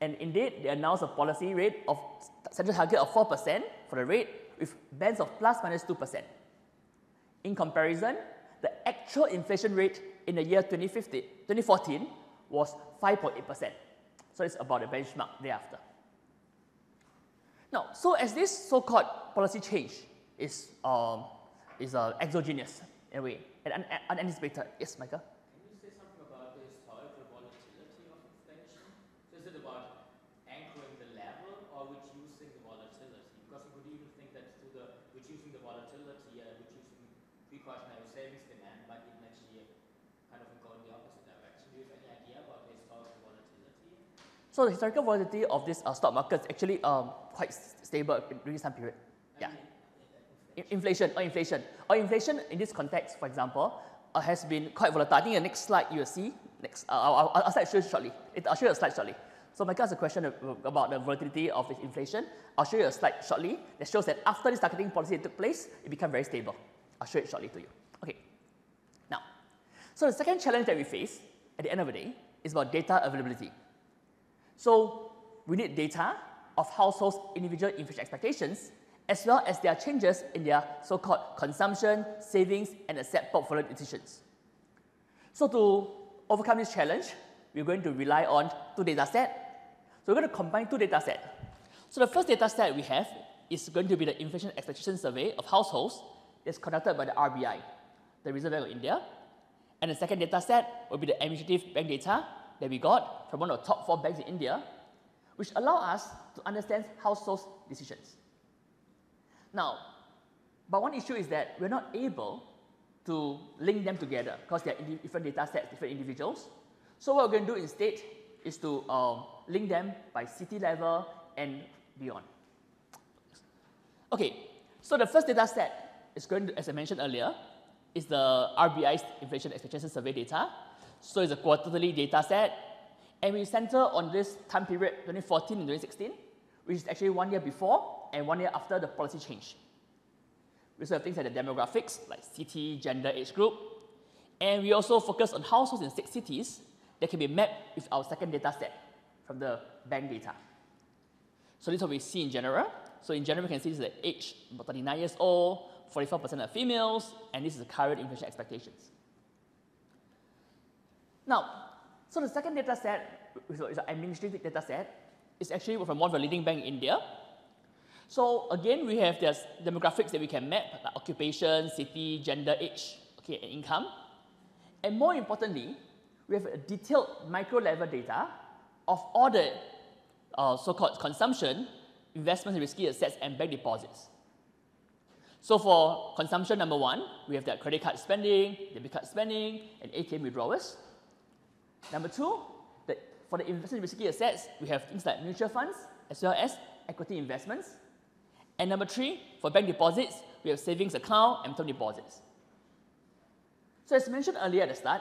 And indeed, they announced a policy rate of central target of four percent for the rate with bands of plus minus two percent. In comparison, the actual inflation rate in the year twenty fourteen was five point eight percent. So it's about the benchmark thereafter. Now, so as this so-called policy change is, um, is uh, exogenous in a way, and un unanticipated. Yes, Michael? Can you say something about the historical volatility of inflation? So is it about anchoring the level or reducing the volatility? Because you could even think that through the reducing the volatility and reducing precautionary savings demand might even actually kind of go in the opposite direction. Do you have any idea about the historical volatility? So the historical volatility of this uh, stock market is actually um, quite stable during this time period. Yeah. Inflation or inflation. Or inflation in this context, for example, uh, has been quite volatile. I think the next slide you will see. Next, uh, I'll, I'll, I'll, slide show you shortly. It, I'll show you a slide shortly. So Michael has a question about the volatility of the inflation. I'll show you a slide shortly that shows that after this targeting policy took place, it became very stable. I'll show it shortly to you. Okay. Now, so the second challenge that we face at the end of the day is about data availability. So we need data of households' individual inflation expectations as well as their changes in their so-called consumption, savings, and asset portfolio decisions. So to overcome this challenge, we're going to rely on two data sets. So we're going to combine two data sets. So the first data set we have is going to be the inflation expectation survey of households that's conducted by the R B I, the Reserve Bank of India. And the second data set will be the administrative bank data that we got from one of the top four banks in India, which allow us to understand households' decisions. Now, but one issue is that we're not able to link them together because they are different data sets, different individuals. So what we're going to do instead is to um, link them by city level and beyond. Okay, so the first data set is going to, as I mentioned earlier, is the R B I's inflation expectation survey data. So it's a quarterly data set, and we center on this time period twenty fourteen and twenty sixteen, which is actually one year before and one year after the policy change. We also have things like the demographics, like city, gender, age group. And we also focus on households in six cities that can be mapped with our second data set from the bank data. So this is what we see in general. So in general, we can see this is the age, about thirty-nine years old, forty-four percent are females, and this is the current inflation expectations. Now, so the second data set, so it's an administrative data set, is actually from one of the leading banks in India. So again, we have there's demographics that we can map, like occupation, city, gender, age, okay, and income. And more importantly, we have a detailed micro-level data of all the uh, so-called consumption, investments, risky assets, and bank deposits. So for consumption, number one, we have that credit card spending, debit card spending, and A T M withdrawals. Number two, the, for the investment risky assets, we have things like mutual funds, as well as equity investments. And number three, for bank deposits, we have savings account and term deposits. So as mentioned earlier at the start,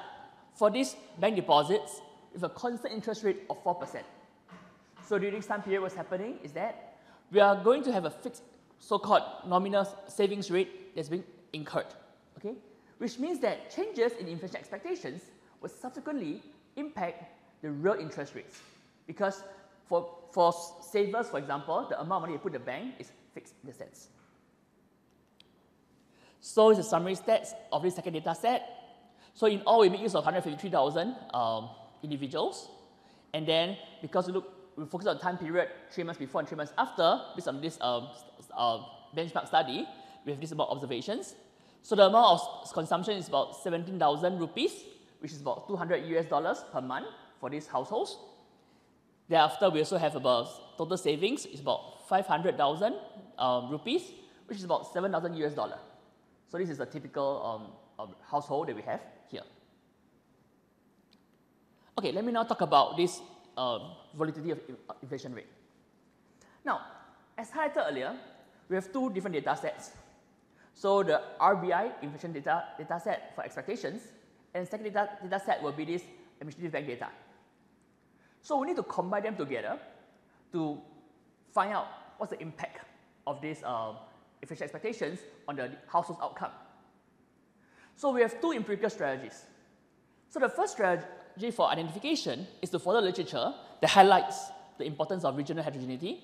for these bank deposits, we have a constant interest rate of four percent. So during this time period, what's happening is that we are going to have a fixed so-called nominal savings rate that's being incurred, okay? Which means that changes in inflation expectations will subsequently impact the real interest rates, because For, for savers, for example, the amount of money you put in the bank is fixed in a sense. So it's a summary stats of this second data set. So in all, we make use of one hundred fifty-three thousand um, individuals. And then because we look, we focus on time period, three months before and three months after, based on this um, uh, benchmark study, we have this amount of observations. So the amount of consumption is about seventeen thousand rupees, which is about two hundred U S dollars per month for these households. Thereafter, we also have about total savings is about five hundred thousand um, rupees, which is about seven thousand U S dollar. So this is a typical um, um, household that we have here. Okay, let me now talk about this um, volatility of inflation rate. Now, as highlighted earlier, we have two different data sets. So the R B I inflation data, data set for expectations, and the second data, data set will be this administrative bank data. So we need to combine them together to find out what's the impact of these um, inflation expectations on the household outcome. So we have two empirical strategies. So the first strategy for identification is to follow literature that highlights the importance of regional heterogeneity.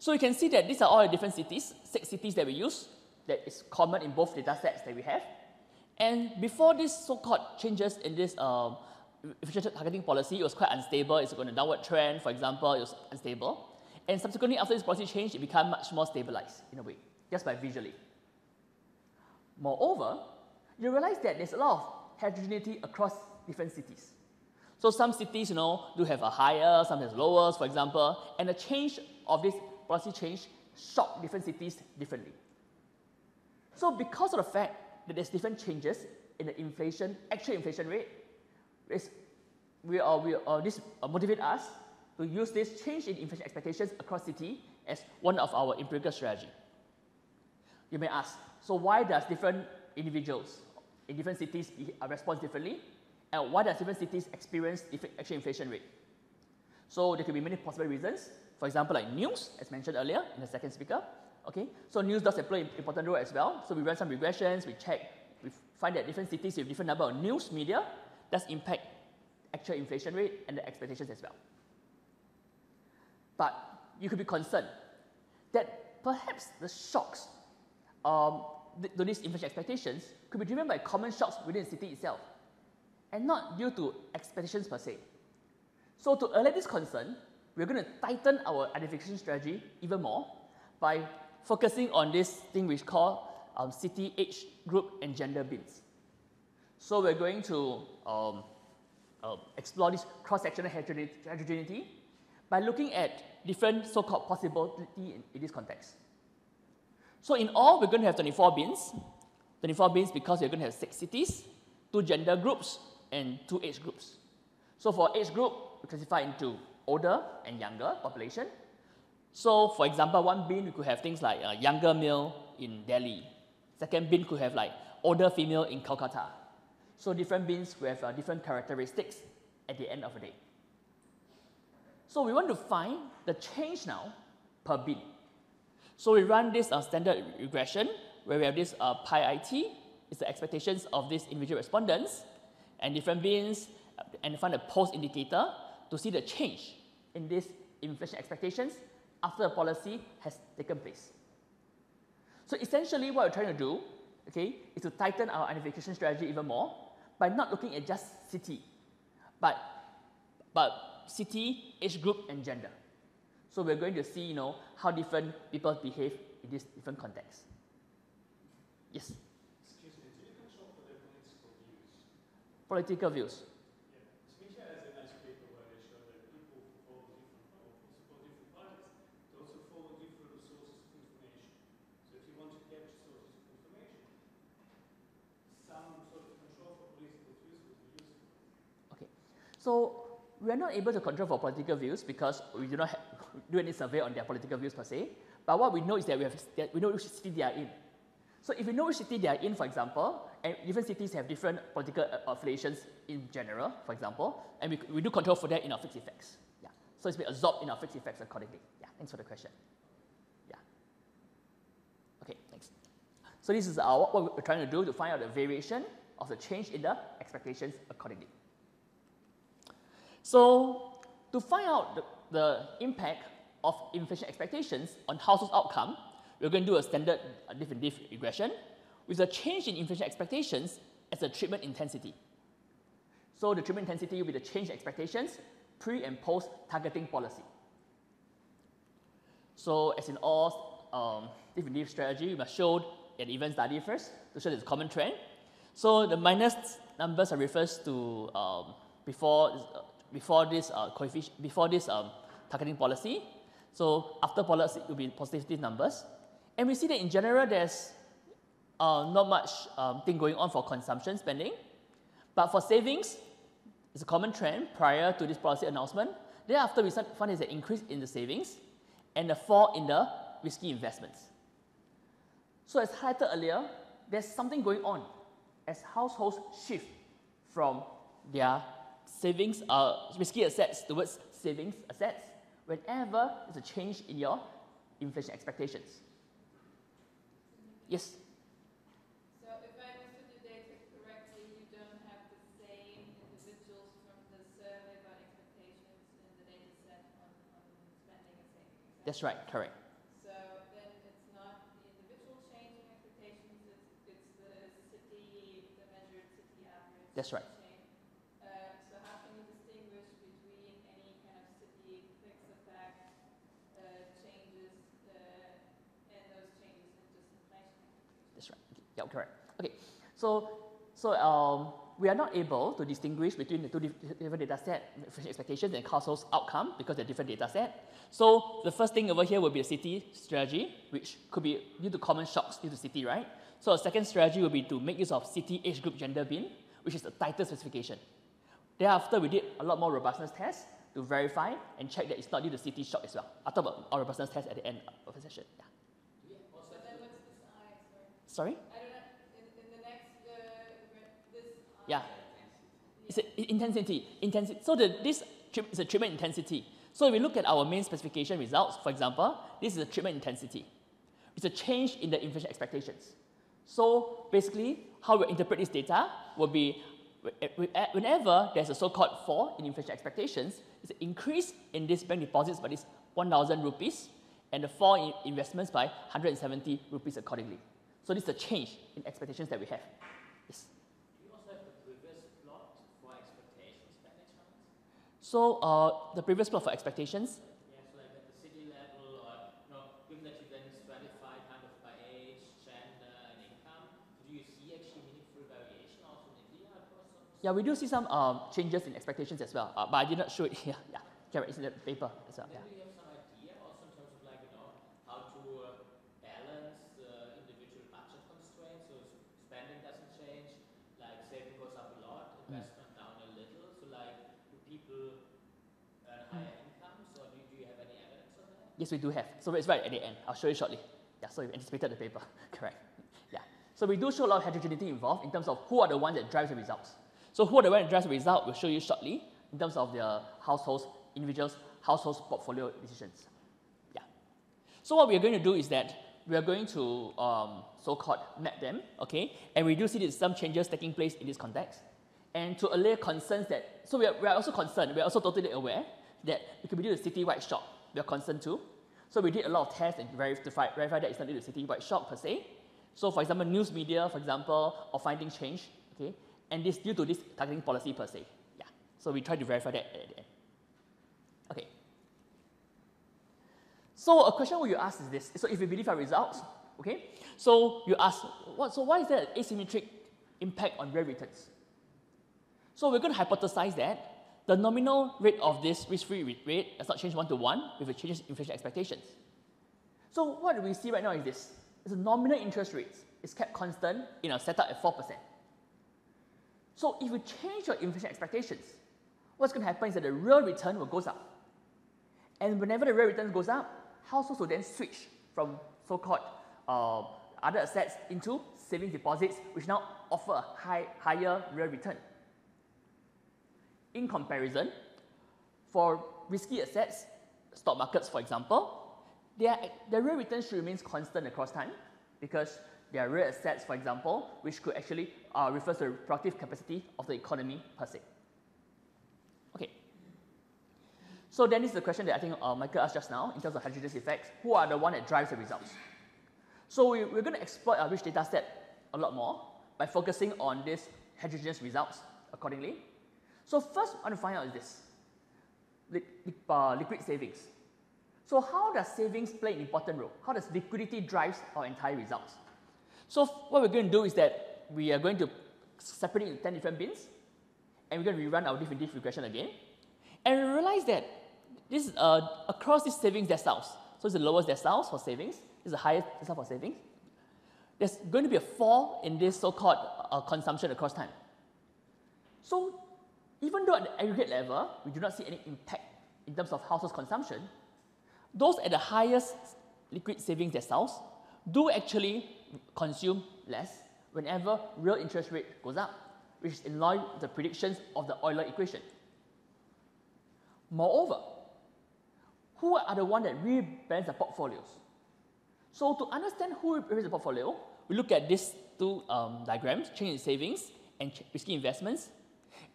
So you can see that these are all the different cities, six cities that we use, that is common in both data sets that we have. And before these so-called changes in this um, inflation targeting policy, it was quite unstable. It's on a downward trend, for example, it was unstable. And subsequently, after this policy change, it became much more stabilized in a way, just by visually. Moreover, you realize that there's a lot of heterogeneity across different cities. So some cities, you know, do have a higher, some has lower, for example, and the change of this policy change shocked different cities differently. So because of the fact that there's different changes in the inflation, actual inflation rate, Is we are, we are, this motivates us to use this change in inflation expectations across city as one of our empirical strategy. You may ask, so why does different individuals in different cities respond differently, and why does different cities experience different actual inflation rate? So there could be many possible reasons. For example, like news, as mentioned earlier in the second speaker. Okay, so news does play an important role as well. So we run some regressions, we check, we find that different cities with different number of news media does impact actual inflation rate and the expectations as well. But you could be concerned that perhaps the shocks um, to these inflation expectations could be driven by common shocks within the city itself and not due to expectations per se. So to allay this concern, we're going to tighten our identification strategy even more by focusing on this thing we call um, city, age, group, and gender bins. So we're going to um, um, explore this cross-sectional heterogeneity by looking at different so-called possibility in, in this context. So in all, we're going to have twenty-four bins. twenty-four bins because we're going to have six cities, two gender groups, and two age groups. So for age group, we classify into older and younger population. So for example, one bin, we could have things like a younger male in Delhi. Second bin could have like older female in Kolkata. So different bins will have uh, different characteristics at the end of the day. So we want to find the change now per bin. So we run this uh, standard regression where we have this uh, pi it, it's the expectations of these individual respondents and different bins, and find a post indicator to see the change in these inflation expectations after the policy has taken place. So essentially what we're trying to do, okay, is to tighten our identification strategy even more by not looking at just city, but, but city, age group, and gender. So we're going to see, you know, how different people behave in these different contexts. Yes? Excuse me, do you control for their political views? Political views. So we are not able to control for political views because we do not do any survey on their political views per se. But what we know is that we, have, that we know which city they are in. So if we know which city they are in, for example, and different cities have different political affiliations in general, for example, and we, we do control for that in our fixed effects. Yeah. So it's been absorbed in our fixed effects accordingly. Yeah. Thanks for the question. Yeah. Okay. Thanks. So this is our, what we're trying to do to find out the variation of the change in the expectations accordingly. So to find out the, the impact of inflation expectations on household outcome, we're going to do a standard diff and diff regression with a change in inflation expectations as a treatment intensity. So the treatment intensity will be the change in expectations pre and post targeting policy. So as in all um, diff and diff strategy, we must show an event study first to show the common trend. So the minus numbers are refers to um, before. Uh, Before this uh, coefficient, before this um, targeting policy, so after policy it will be positive numbers, and we see that in general there's uh, not much um, thing going on for consumption spending, but for savings, it's a common trend prior to this policy announcement. Thereafter, we find there's an increase in the savings and a fall in the risky investments. So as highlighted earlier, there's something going on as households shift from their savings, uh, risky assets towards savings assets whenever there's a change in your inflation expectations. Yes? So if I understood the data correctly, you don't have the same individuals from the survey about expectations in the data set on, on spending and savings. Right? That's right, correct. So then it's not the individual change in expectations, it's, it's the city, the measured city average. That's right. Yeah, correct. Okay, so so um, we are not able to distinguish between the two different data set, expectations and household outcome, because they're different data set. So the first thing over here will be a city strategy, which could be due to common shocks due to city, right? So a second strategy will be to make use of city, age group, gender bin, which is a tighter specification. Thereafter, we did a lot more robustness tests to verify and check that it's not due to city shock as well. I'll talk about our robustness test at the end of the session. Yeah. But then what's this eye? Sorry? Sorry? Yeah, it's a intensity. Intensity. So the, this is a treatment intensity. So if we look at our main specification results, for example, this is a treatment intensity. It's a change in the inflation expectations. So basically, how we interpret this data will be whenever there's a so-called fall in inflation expectations, it's an increase in these bank deposits by this one thousand rupees and a fall in investments by one hundred seventy rupees accordingly. So this is a change in expectations that we have. Yes. So uh, the previous plot for expectations? Yeah, so like at the city level, or you know, given that you then stratified kind of by age, gender, and income, do you see actually meaningful variation also in India across? Yeah, we do see some um, changes in expectations as well, uh, but I did not show it here. Yeah, yeah, it's in the paper as well. Yeah. Do you have some idea also in terms of like you know how to uh, balance the individual budget constraints? So spending doesn't change, like saving goes up a lot, investment. Mm. Yes, we do have. So it's right at the end. I'll show you shortly. Yeah, so you anticipated the paper. Correct. Yeah. So we do show a lot of heterogeneity involved in terms of who are the ones that drives the results. So who are the ones that drives the result, we'll show you shortly in terms of the households, individuals, households, portfolio decisions. Yeah. So what we're going to do is that we're going to um, so-called map them, okay? And we do see that some changes taking place in this context. And to allay concerns that, so we are, we are also concerned, we are also totally aware that it could be due to city-wide shock, we are concerned too. So we did a lot of tests and verified, verified that it's not due to city-wide shock per se. So for example, news media, for example, or finding change, okay? And this due to this targeting policy per se. Yeah. So we try to verify that at the end. Okay. So a question you ask is this. So if you believe our results, okay? So you ask, what, so why is there an asymmetric impact on real returns? So we're going to hypothesize that the nominal rate of this risk-free rate does not change one to one with the changes in inflation expectations. So what we see right now is this. It's the nominal interest rates is kept constant in our setup at four percent. So if you change your inflation expectations, what's going to happen is that the real return will goes up. And whenever the real return goes up, households will then switch from so-called uh, other assets into savings deposits, which now offer a high, higher real return. In comparison, for risky assets, stock markets, for example, their, their real return should remain constant across time because there are real assets, for example, which could actually uh, refer to the productive capacity of the economy per se. Okay. So then this is the question that I think uh, Michael asked just now in terms of heterogeneous effects. Who are the one that drives the results? So we, we're going to exploit our rich data set a lot more by focusing on these heterogeneous results accordingly. So first, I want to find out is this, li li uh, liquid savings. So how does savings play an important role? How does liquidity drive our entire results? So what we're going to do is that we are going to separate it into ten different bins, and we're going to rerun our diff and diff regression again. And we realize that this uh, across these savings deciles, so it's the lowest deciles for savings, it's the highest decile for savings, there's going to be a fall in this so-called uh, consumption across time. So even though at the aggregate level, we do not see any impact in terms of household consumption, those at the highest liquid savings deciles do actually consume less whenever real interest rate goes up, which is in line with the predictions of the Euler equation. Moreover, who are the ones that rebalance the portfolios? So to understand who rebalances the portfolio, we look at these two um, diagrams, change in savings and risky investments,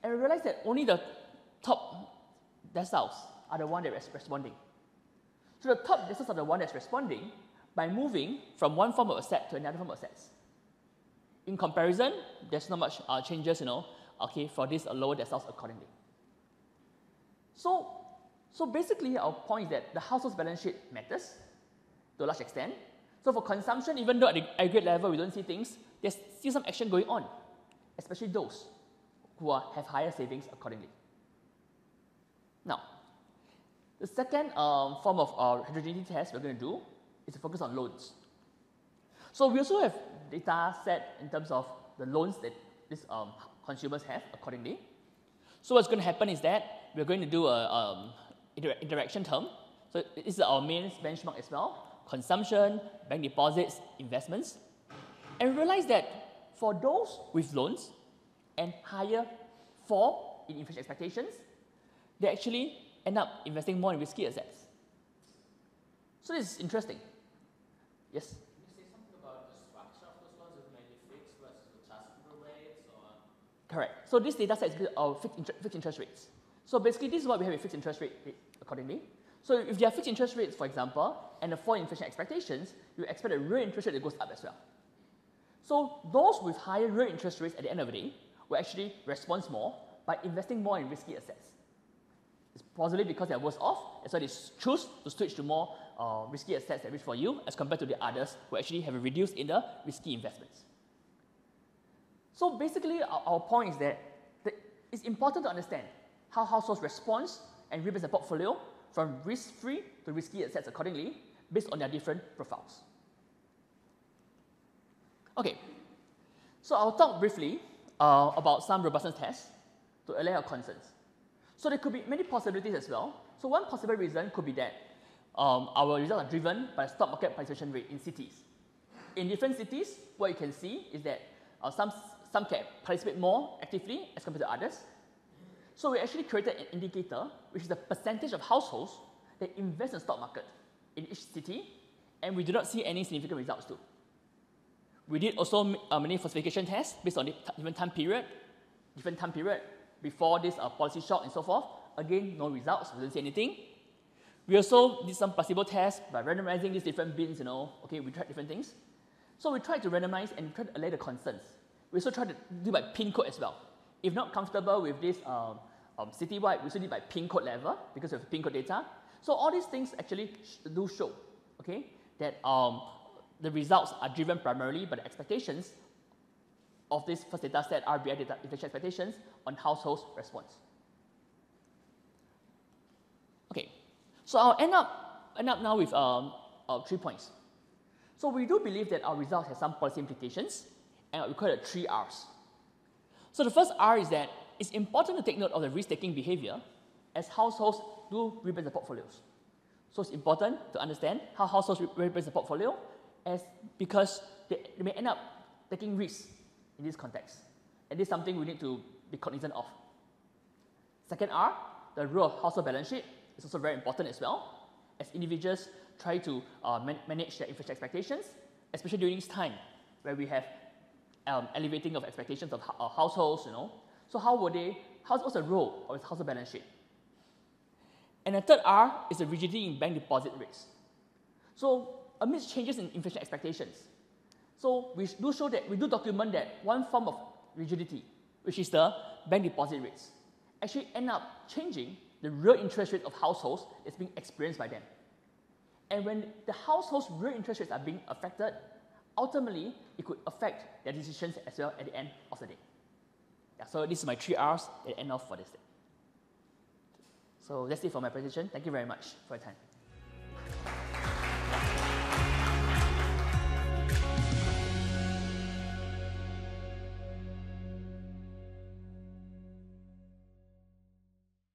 and we realize that only the top deciles are the ones that are responding. So the top deciles are the one that's responding by moving from one form of asset to another form of assets. In comparison, there's not much uh, changes, you know, okay, for these lower deciles accordingly. So, so basically our point is that the household's balance sheet matters to a large extent. So for consumption, even though at the aggregate level we don't see things, there's still some action going on, especially those who are, have higher savings accordingly. Now, the second um, form of our heterogeneity test we're going to do is to focus on loans. So we also have data set in terms of the loans that these um, consumers have accordingly. So what's going to happen is that we're going to do a um, inter interaction term. So this is our main benchmark as well, consumption, bank deposits, investments. And realize that for those with loans and higher fall in inflation expectations, they actually end up investing more in risky assets. So this is interesting. Yes? Can you say something about the structure of those loans, maybe fixed versus adjustable rates? Or? Correct. So this data set is uh, fixed, inter fixed interest rates. So basically, this is what we have with fixed interest rate accordingly. So if there are fixed interest rates, for example, and a fall in inflation expectations, you expect a real interest rate that goes up as well. So those with higher real interest rates at the end of the day will actually respond more by investing more in risky assets. It's possibly because they are worse off, and so they choose to switch to more uh, risky assets that reach for you as compared to the others who actually have a reduced in the risky investments. So basically, our, our point is that the, it's important to understand how households respond and rebalance the portfolio from risk-free to risky assets accordingly based on their different profiles. Okay, so I'll talk briefly uh, about some robustness tests to allay our concerns. So there could be many possibilities as well. So one possible reason could be that um, our results are driven by the stock market participation rate in cities. In different cities, what you can see is that uh, some, some can participate more actively as compared to others. So we actually created an indicator, which is the percentage of households that invest in the stock market in each city and we do not see any significant results too. We did also uh, many falsification tests based on the different time period, different time period before this uh, policy shock and so forth. Again, no results, we didn't see anything. We also did some placebo tests by randomizing these different bins, you know, okay, we tried different things. So we tried to randomize and try to allay the concerns. We also tried to do by pin code as well. If not comfortable with this um, um, citywide, we also did by pin code level because we have pin code data. So all these things actually sh do show, okay, that um, the results are driven primarily by the expectations of this first data set, R B I data, inflation expectations on households' response. Okay, so I'll end up end up now with um, uh, three points. So we do believe that our results have some policy implications, and we call it three R's. So the first R is that it's important to take note of the risk-taking behavior as households do rebalance the portfolios. So it's important to understand how households rebalance the portfolio, as because they, they may end up taking risks in this context. And this is something we need to be cognizant of. Second R, the role of household balance sheet is also very important as well, as individuals try to uh, man manage their inflation expectations, especially during this time where we have um, elevating of expectations of uh, households, you know. So how would they, what's the role of household balance sheet? And the third R is the rigidity in bank deposit rates. So amidst changes in inflation expectations, so we do show that we do document that one form of rigidity, which is the bank deposit rates, actually end up changing the real interest rate of households that's being experienced by them. And when the households' real interest rates are being affected, ultimately it could affect their decisions as well at the end of the day. Yeah, so this is my three R's at the end of for this day. So that's it for my presentation. Thank you very much for your time.